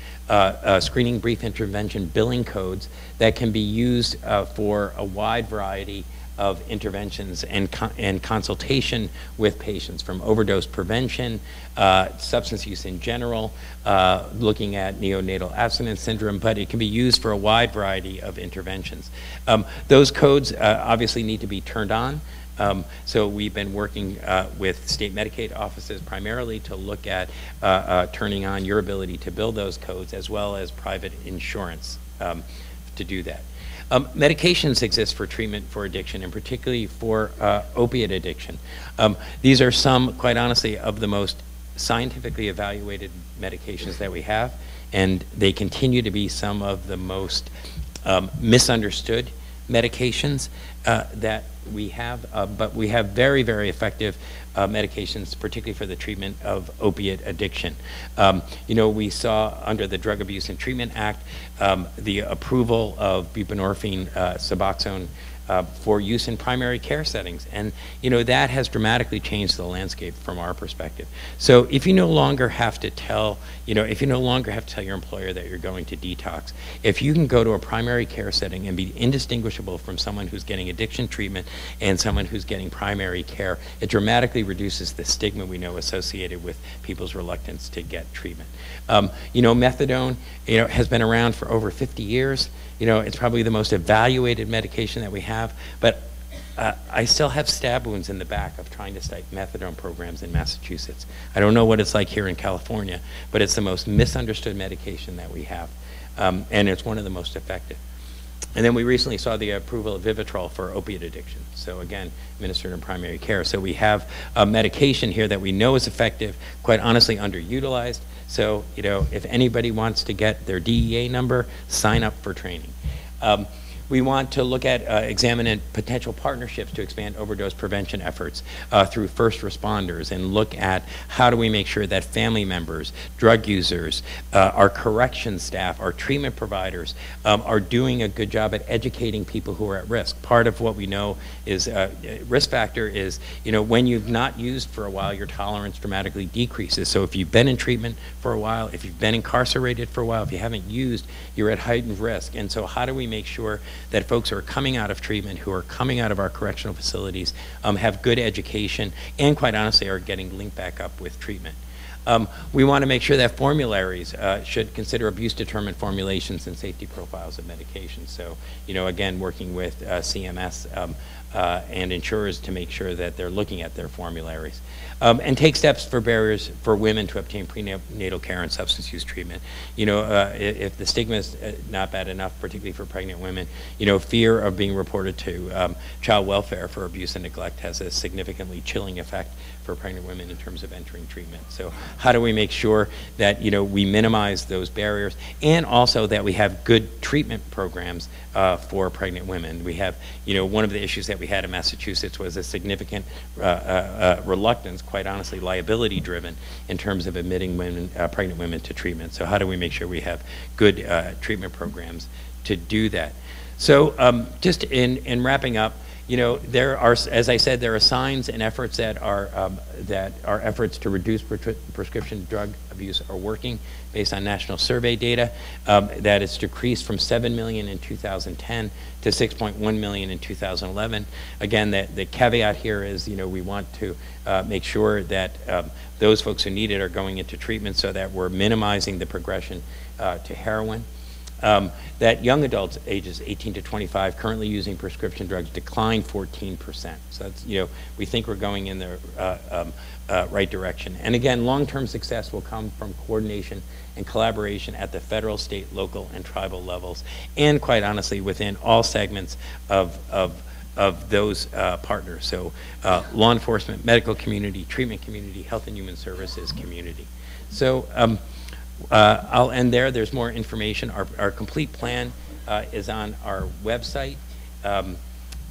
screening brief intervention billing codes that can be used for a wide variety of interventions and consultation with patients, from overdose prevention, substance use in general, looking at neonatal abstinence syndrome, but it can be used for a wide variety of interventions. Those codes obviously need to be turned on. So we've been working with state Medicaid offices primarily to look at turning on your ability to build those codes, as well as private insurance to do that. Medications exist for treatment for addiction, and particularly for opiate addiction. These are some, quite honestly, of the most scientifically evaluated medications that we have, and they continue to be some of the most misunderstood medications that we have, but we have very, very effective medications, particularly for the treatment of opiate addiction. You know, we saw under the Drug Abuse and Treatment Act the approval of buprenorphine, Suboxone for use in primary care settings, and you know that has dramatically changed the landscape from our perspective. So if you no longer have to tell, you know, if you no longer have to tell your employer that you're going to detox, if you can go to a primary care setting and be indistinguishable from someone who's getting addiction treatment and someone who's getting primary care, it dramatically reduces the stigma we know associated with people's reluctance to get treatment. You know, methadone, you know, has been around for over 50 years. You know, it's probably the most evaluated medication that we have, but I still have stab wounds in the back of trying to cite methadone programs in Massachusetts. I don't know what it's like here in California, but it's the most misunderstood medication that we have, and it's one of the most effective. And then we recently saw the approval of Vivitrol for opiate addiction. So again, administered in primary care. So we have a medication here that we know is effective, quite honestly underutilized. So, you know, if anybody wants to get their DEA number, sign up for training. We want to look at examining potential partnerships to expand overdose prevention efforts through first responders, and look at how do we make sure that family members, drug users, our corrections staff, our treatment providers are doing a good job at educating people who are at risk. Part of what we know is risk factor is, you know, when you've not used for a while, your tolerance dramatically decreases. So if you've been in treatment for a while, if you've been incarcerated for a while, if you haven't used, you're at heightened risk. And so how do we make sure that folks who are coming out of treatment, who are coming out of our correctional facilities, have good education, and quite honestly are getting linked back up with treatment. We want to make sure that formularies should consider abuse-determined formulations and safety profiles of medications. So, you know, again, working with CMS and insurers to make sure that they're looking at their formularies. And take steps for barriers for women to obtain prenatal care and substance use treatment. You know, if the stigma is not bad enough, particularly for pregnant women, you know, fear of being reported to child welfare for abuse and neglect has a significantly chilling effect for pregnant women in terms of entering treatment. So how do we make sure that, you know, we minimize those barriers, and also that we have good treatment programs for pregnant women? We have, you know, one of the issues that we had in Massachusetts was a significant reluctance, quite honestly liability driven, in terms of admitting women, pregnant women to treatment. So how do we make sure we have good treatment programs to do that? So just in wrapping up, you know, there are, as I said, there are signs and efforts that our efforts to reduce prescription drug abuse are working, based on national survey data, that it's decreased from 7 million in 2010 to 6.1 million in 2011. Again, the caveat here is, you know, we want to make sure that those folks who need it are going into treatment, so that we're minimizing the progression to heroin. That young adults ages 18 to 25 currently using prescription drugs declined 14%. So that's, you know, we think we're going in the right direction. And again, long-term success will come from coordination and collaboration at the federal, state, local, and tribal levels, and quite honestly within all segments of those partners. So law enforcement, medical community, treatment community, health and human services community. So. I'll end there. There's more information. Our complete plan is on our website,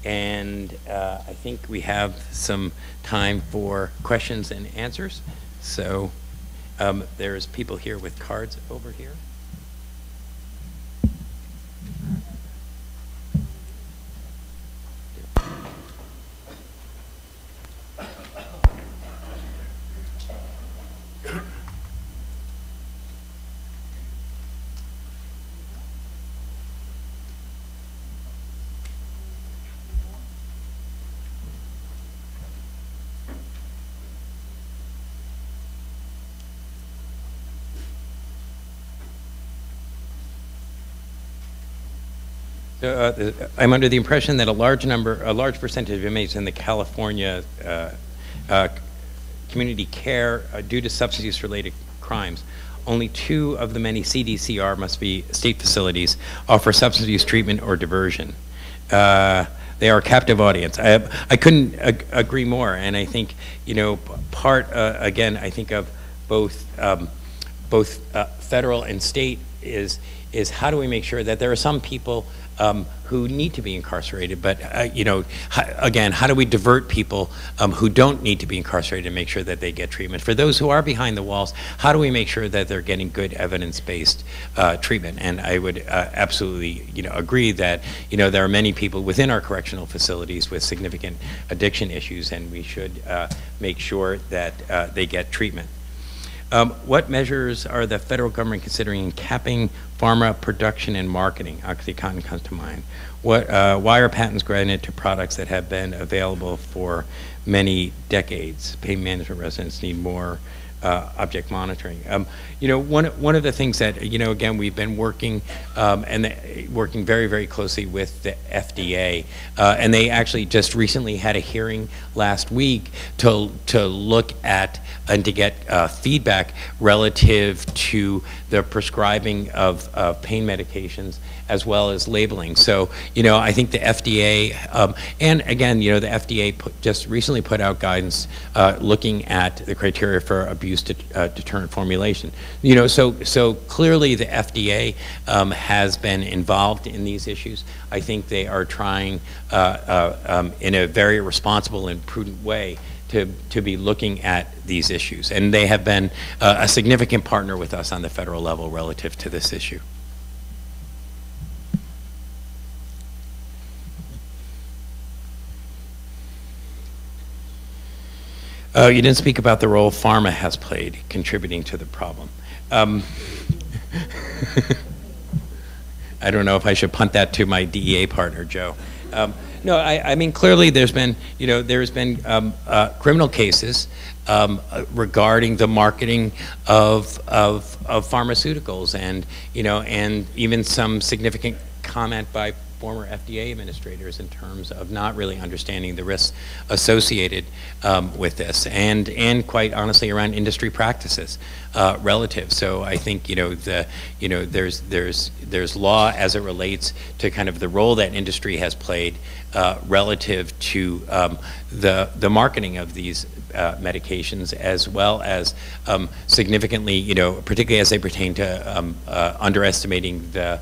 and I think we have some time for questions and answers. So there's people here with cards over here. I'm under the impression that a large percentage of inmates in the California community care due to substance use related crimes. Only 2 of the many CDCR must be state facilities offer substance use treatment or diversion. They are a captive audience. I couldn't agree more, and I think, you know, part again, I think of both federal and state is how do we make sure that there are some people who need to be incarcerated, but you know, again, how do we divert people who don't need to be incarcerated and make sure that they get treatment? For those who are behind the walls, how do we make sure that they're getting good evidence-based treatment? And I would absolutely, you know, agree that, you know, there are many people within our correctional facilities with significant addiction issues, and we should make sure that they get treatment. What measures are the federal government considering in capping pharma production and marketing? OxyContin comes to mind. Why are patents granted to products that have been available for many decades. Pain management residents need more object monitoring. You know, one of the things that, you know, again, we've been working working very, very closely with the FDA, and they actually just recently had a hearing last week to look at and to get feedback relative to the prescribing of pain medications as well as labeling. So, you know, I think the FDA, and again, you know, the FDA just recently put out guidance looking at the criteria for abuse deterrent formulation. You know, so clearly the FDA has been involved in these issues. I think they are trying in a very responsible and prudent way to be looking at these issues. And they have been a significant partner with us on the federal level relative to this issue. You didn't speak about the role pharma has played contributing to the problem. I don't know if I should punt that to my DEA partner, Joe. No, I mean, clearly there's been, you know, there's been criminal cases regarding the marketing of pharmaceuticals, and, you know, and even some significant comment by former FDA administrators in terms of not really understanding the risks associated with this, and quite honestly around industry practices relative. So I think, you know, the, you know, there's law as it relates to kind of the role that industry has played relative to the marketing of these medications, as well as significantly, you know, particularly as they pertain to underestimating the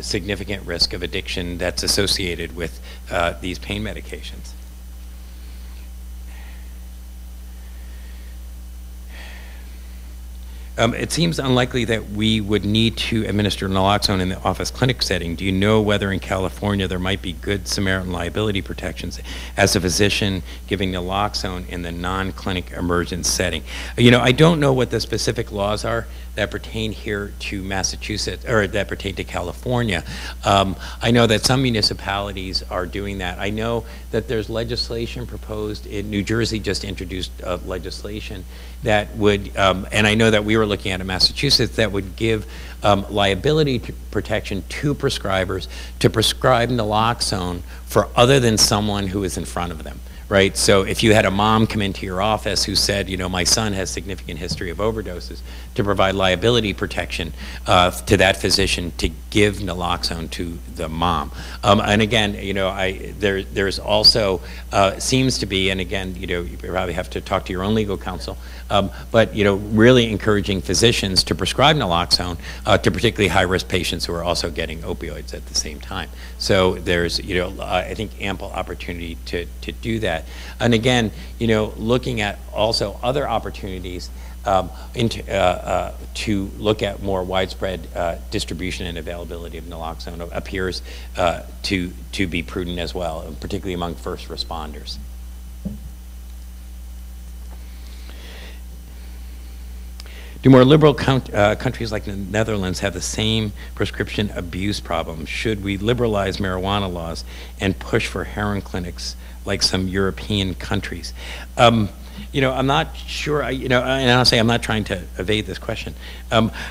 significant risk of addiction that's associated with these pain medications. It seems unlikely that we would need to administer naloxone in the office clinic setting. Do you know whether in California there might be good Samaritan liability protections as a physician giving naloxone in the non-clinic emergent setting? You know, I don't know what the specific laws are that pertain here to Massachusetts, or that pertain to California. I know that some municipalities are doing that. I know that there's legislation proposed in New Jersey, just introduced legislation that would, and I know that we were looking at in Massachusetts, that would give liability protection to prescribers to prescribe naloxone for other than someone who is in front of them. Right, so if you had a mom come into your office who said, you know, my son has significant history of overdoses, to provide liability protection to that physician to give naloxone to the mom. And again, you know, there's also seems to be, and again, you know, you probably have to talk to your own legal counsel, but, you know, really encouraging physicians to prescribe naloxone to particularly high-risk patients who are also getting opioids at the same time. So there's, you know, I think ample opportunity to do that. And again, you know, looking at also other opportunities to look at more widespread distribution and availability of naloxone appears to be prudent as well, particularly among first responders. Do more liberal countries like the Netherlands have the same prescription abuse problem? Should we liberalize marijuana laws and push for heroin clinics like some European countries? You know, I'm not sure, you know, and honestly, I'm not trying to evade this question.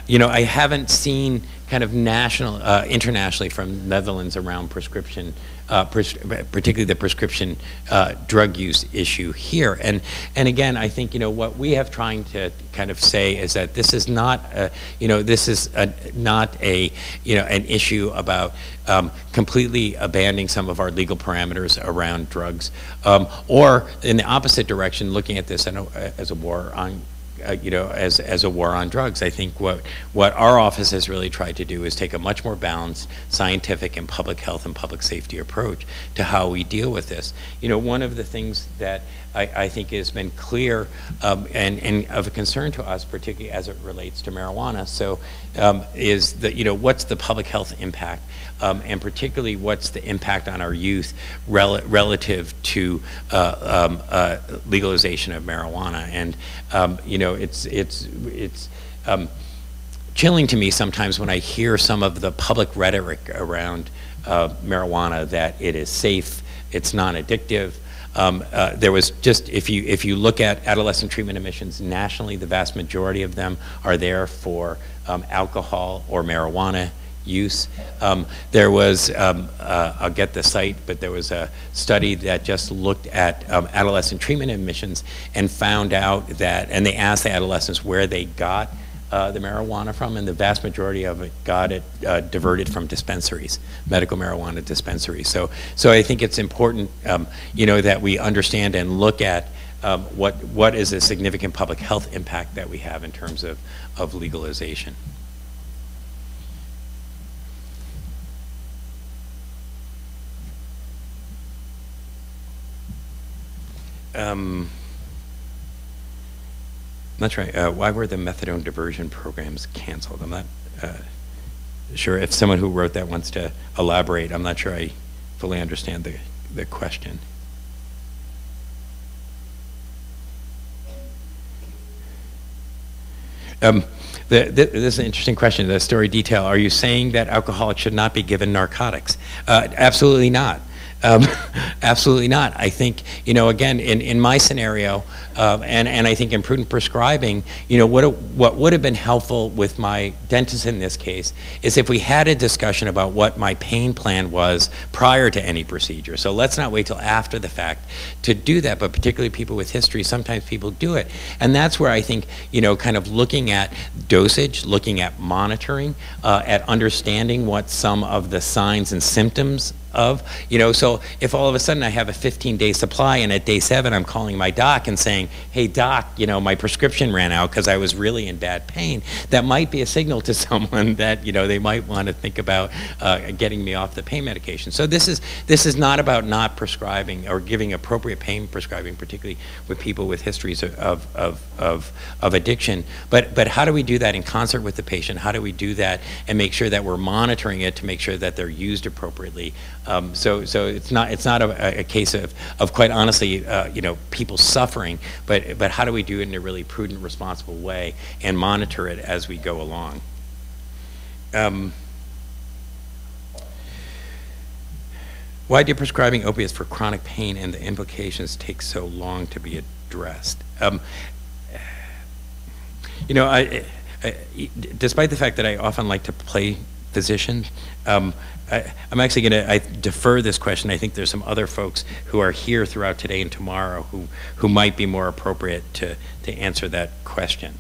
You know, I haven't seen kind of national, internationally from Netherlands around prescription, particularly the prescription drug use issue here. And again, I think, you know, what we have trying to kind of say is that this is not, you know, this is not a, you know, an issue about completely abandoning some of our legal parameters around drugs, or in the opposite direction, looking at this as a war on, you know, as a war on drugs. I think what our office has really tried to do is take a much more balanced scientific and public health and public safety approach to how we deal with this. You know, one of the things that I think has been clear and of a concern to us, particularly as it relates to marijuana, so is that, you know, what's the public health impact, and particularly what's the impact on our youth relative to legalization of marijuana. And you know, it's chilling to me sometimes when I hear some of the public rhetoric around marijuana, that it is safe, it's non-addictive, There was just, if you look at adolescent treatment admissions nationally, the vast majority of them are there for alcohol or marijuana use. There was, I'll get the site, but there was a study that just looked at adolescent treatment admissions and found out that, and they asked the adolescents where they got the marijuana from, and the vast majority of it got it diverted from dispensaries, medical marijuana dispensaries. So I think it's important, you know, that we understand and look at what is a significant public health impact that we have in terms of legalization. That's right. Why were the methadone diversion programs canceled? I'm not sure if someone who wrote that wants to elaborate. I'm not sure I fully understand the question. This is an interesting question, the story detail. Are you saying that alcoholics should not be given narcotics? Absolutely not. Absolutely not. I think, you know, again, in my scenario, and I think in prudent prescribing, you know, what would have been helpful with my dentist in this case is if we had a discussion about what my pain plan was prior to any procedure. So let's not wait till after the fact to do that, but particularly people with history, sometimes people do it. And that's where I think, you know, kind of looking at dosage, looking at monitoring, at understanding what some of the signs and symptoms of, you know, so if all of a sudden I have a 15-day supply and at day 7 I'm calling my doc and saying, hey doc, you know, my prescription ran out because I was really in bad pain, that might be a signal to someone that, you know, they might want to think about getting me off the pain medication. So this is not about not prescribing or giving appropriate pain prescribing, particularly with people with histories of addiction, but how do we do that in concert with the patient? How do we do that and make sure that we're monitoring it to make sure that they're used appropriately? So it's not a case of quite honestly, you know, people suffering, but how do we do it in a really prudent, responsible way and monitor it as we go along? Why did prescribing opiates for chronic pain and the implications take so long to be addressed? You know, I despite the fact that I often like to play physician, I'm actually going to defer this question. I think there's some other folks who are here throughout today and tomorrow who might be more appropriate to answer that question.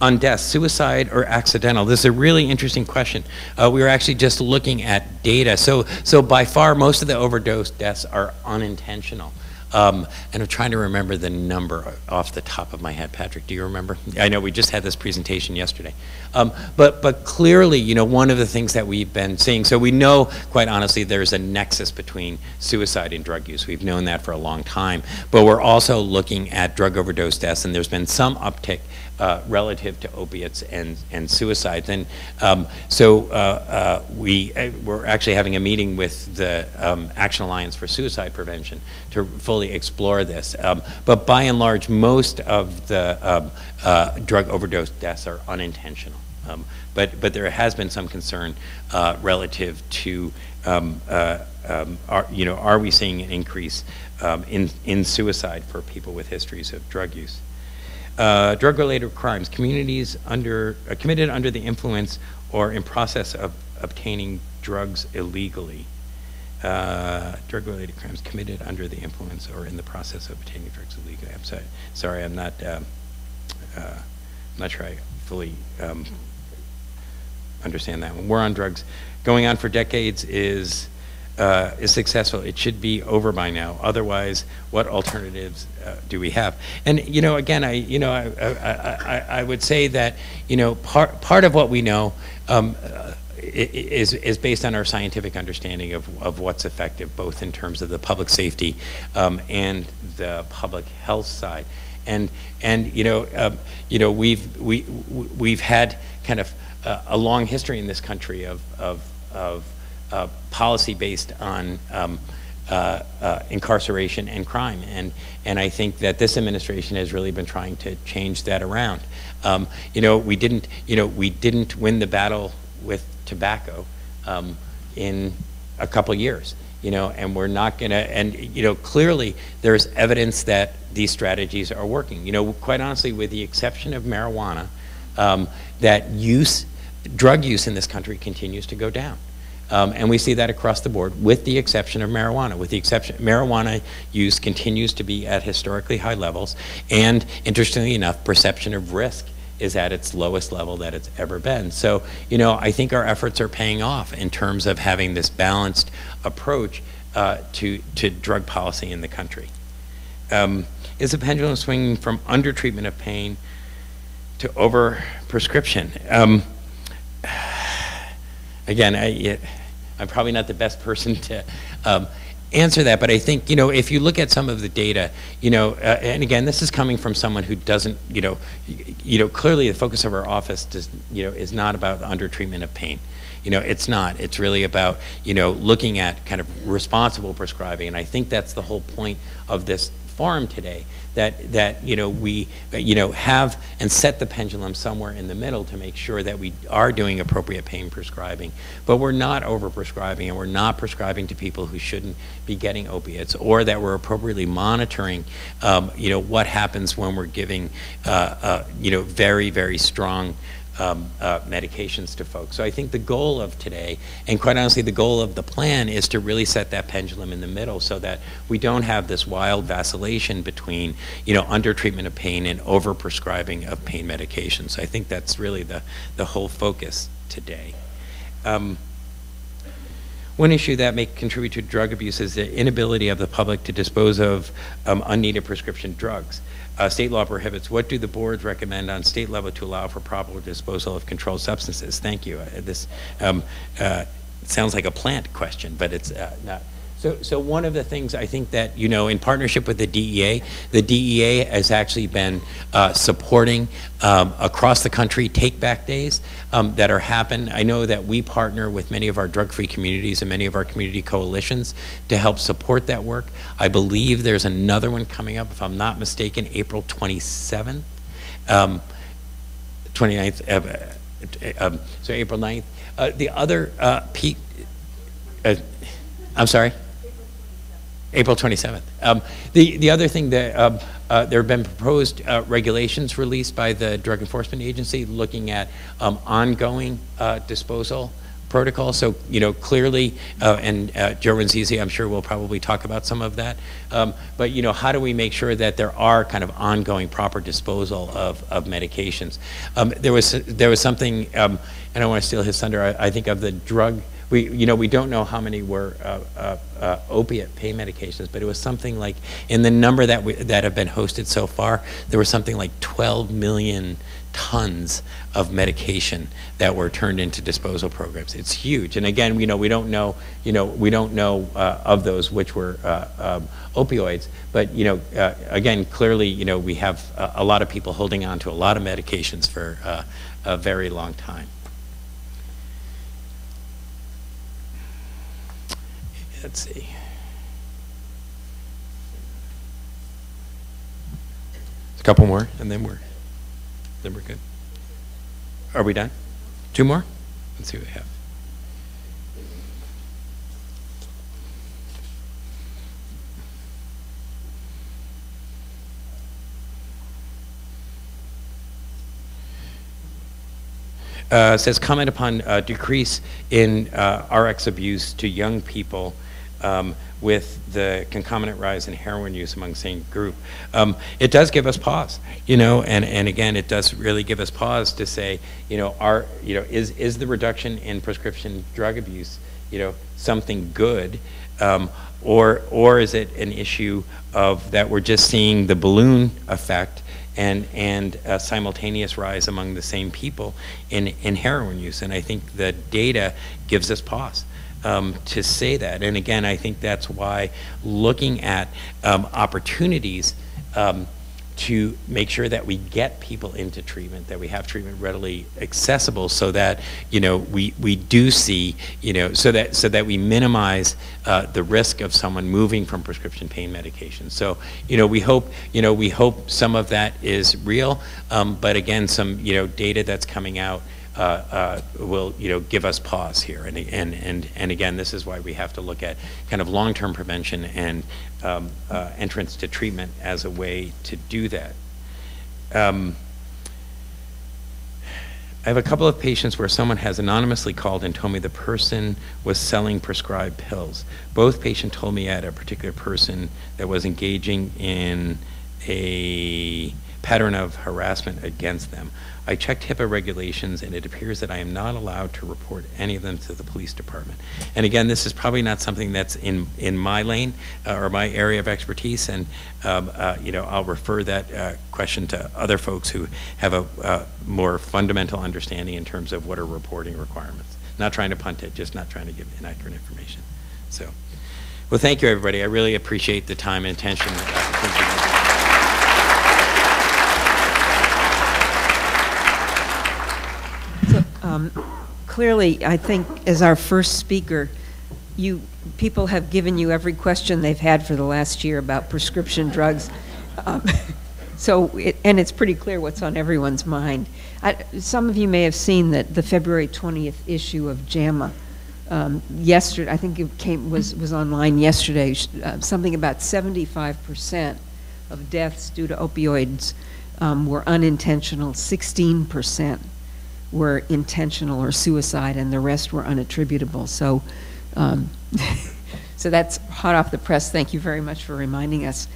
On death, suicide or accidental? This is a really interesting question. We were actually just looking at data. So by far, most of the overdose deaths are unintentional. And I'm trying to remember the number off the top of my head. Patrick, do you remember? I know we just had this presentation yesterday. But clearly, you know, one of the things that we've been seeing, so we know, quite honestly, there's a nexus between suicide and drug use. We've known that for a long time. But we're also looking at drug overdose deaths, and there's been some uptick relative to opiates and suicides. And we're actually having a meeting with the Action Alliance for Suicide Prevention to fully explore this. But by and large, most of the drug overdose deaths are unintentional. But there has been some concern relative to, you know, are we seeing an increase in suicide for people with histories of drug use? Drug-related crimes, communities committed under the influence or in process of obtaining drugs illegally. Drug-related crimes committed under the influence or in the process of obtaining drugs illegally. I'm sorry, I'm not, not sure I fully understand that one. War on drugs going on for decades is successful. It should be over by now. Otherwise, what alternatives do we have? And you know, again, I would say that, you know, part of what we know is based on our scientific understanding of what's effective, both in terms of the public safety and the public health side. And you know, we've had kind of a long history in this country of policy based on incarceration and crime, and I think that this administration has really been trying to change that around. You know, we didn't win the battle with tobacco. in a couple years, you know, and we're not gonna, and you know, clearly there's evidence that these strategies are working. You know, quite honestly, with the exception of marijuana, that use, drug use in this country continues to go down. And we see that across the board, with the exception of marijuana. With the exception, marijuana use continues to be at historically high levels, and interestingly enough, perception of risk is at its lowest level that it's ever been. So, you know, I think our efforts are paying off in terms of having this balanced approach to drug policy in the country. Is the pendulum swinging from under-treatment of pain to over-prescription? Again, I'm probably not the best person to answer that, but I think, you know, if you look at some of the data, you know, and again, this is coming from someone who doesn't, you know, clearly the focus of our office does, you know, is not about undertreatment of pain. You know, it's not. It's really about, you know, looking at kind of responsible prescribing, and I think that's the whole point of this forum today, that you know, we, you know, have and set the pendulum somewhere in the middle to make sure that we are doing appropriate pain prescribing, but we're not over prescribing, and we're not prescribing to people who shouldn't be getting opiates, or that we're appropriately monitoring you know, what happens when we're giving you know, very, very strong medications to folks. So I think the goal of today, and quite honestly the goal of the plan, is to really set that pendulum in the middle so that we don't have this wild vacillation between, you know, undertreatment of pain and overprescribing of pain medications. I think that's really the whole focus today. One issue that may contribute to drug abuse is the inability of the public to dispose of unneeded prescription drugs. State law prohibits. What do the boards recommend on state level to allow for proper disposal of controlled substances? Thank you. This sounds like a plant question, but it's not. So one of the things I think that, you know, in partnership with the DEA has actually been supporting across the country take-back days that are happening. I know that we partner with many of our drug-free communities and many of our community coalitions to help support that work. I believe there's another one coming up, if I'm not mistaken, April 27th, 29th, so April 9th. The other peak, I'm sorry? April 27th. The other thing that there have been proposed regulations released by the Drug Enforcement Agency looking at ongoing disposal protocols. So, you know, clearly, and Joe Renzizi, I'm sure, will probably talk about some of that. But, you know, how do we make sure that there are kind of ongoing proper disposal of medications? There was something, and I don't want to steal his thunder, I think of the drug. You know, we don't know how many were opiate pain medications, but it was something like, in the number that have been hosted so far, there was something like 12 million tons of medication that were turned into disposal programs. It's huge, and again, you know, we don't know of those which were opioids, but you know, again, clearly, you know, we have a lot of people holding on to a lot of medications for a very long time. Let's see. A couple more, and then we're good. Are we done? Two more? Let's see what we have. Says comment upon decrease in RX abuse to young people. With the concomitant rise in heroin use among the same group. It does give us pause, you know, and again, it does really give us pause to say, you know, is the reduction in prescription drug abuse, you know, something good, or is it an issue of that we're just seeing the balloon effect and a simultaneous rise among the same people in heroin use? And I think the data gives us pause. To say that, and again, I think that's why looking at opportunities to make sure that we get people into treatment, that we have treatment readily accessible, so that, you know, we do see, you know, so that we minimize the risk of someone moving from prescription pain medication. So, you know, we hope some of that is real, but again, some, you know, data that's coming out will, you know, give us pause here. And again, this is why we have to look at kind of long-term prevention and entrance to treatment as a way to do that. I have a couple of patients where someone has anonymously called and told me the person was selling prescribed pills. Both patients told me I had a particular person that was engaging in a pattern of harassment against them. I checked HIPAA regulations, and it appears that I am not allowed to report any of them to the police department. And again, this is probably not something that's in my lane or my area of expertise, and you know, I'll refer that question to other folks who have a more fundamental understanding in terms of what are reporting requirements. Not trying to punt it, just not trying to give inaccurate information. So, well, thank you, everybody. I really appreciate the time and attention. Clearly, I think, as our first speaker, people have given you every question they've had for the last year about prescription drugs. And it's pretty clear what's on everyone's mind. Some of you may have seen that the February 20th issue of JAMA yesterday. I think it was online yesterday. Something about 75% of deaths due to opioids were unintentional. 16% were intentional or suicide, and the rest were unattributable. So, so that's hot off the press. Thank you very much for reminding us.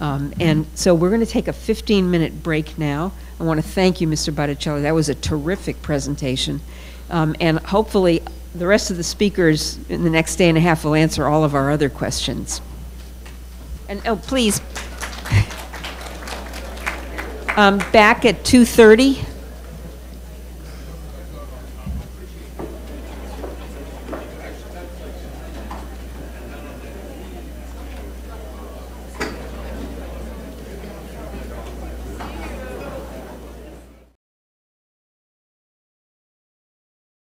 And so we're gonna take a 15-minute break now. I wanna thank you, Mr. Botticelli. That was a terrific presentation. And hopefully the rest of the speakers in the next day and a half will answer all of our other questions. And oh, please. Back at 2:30.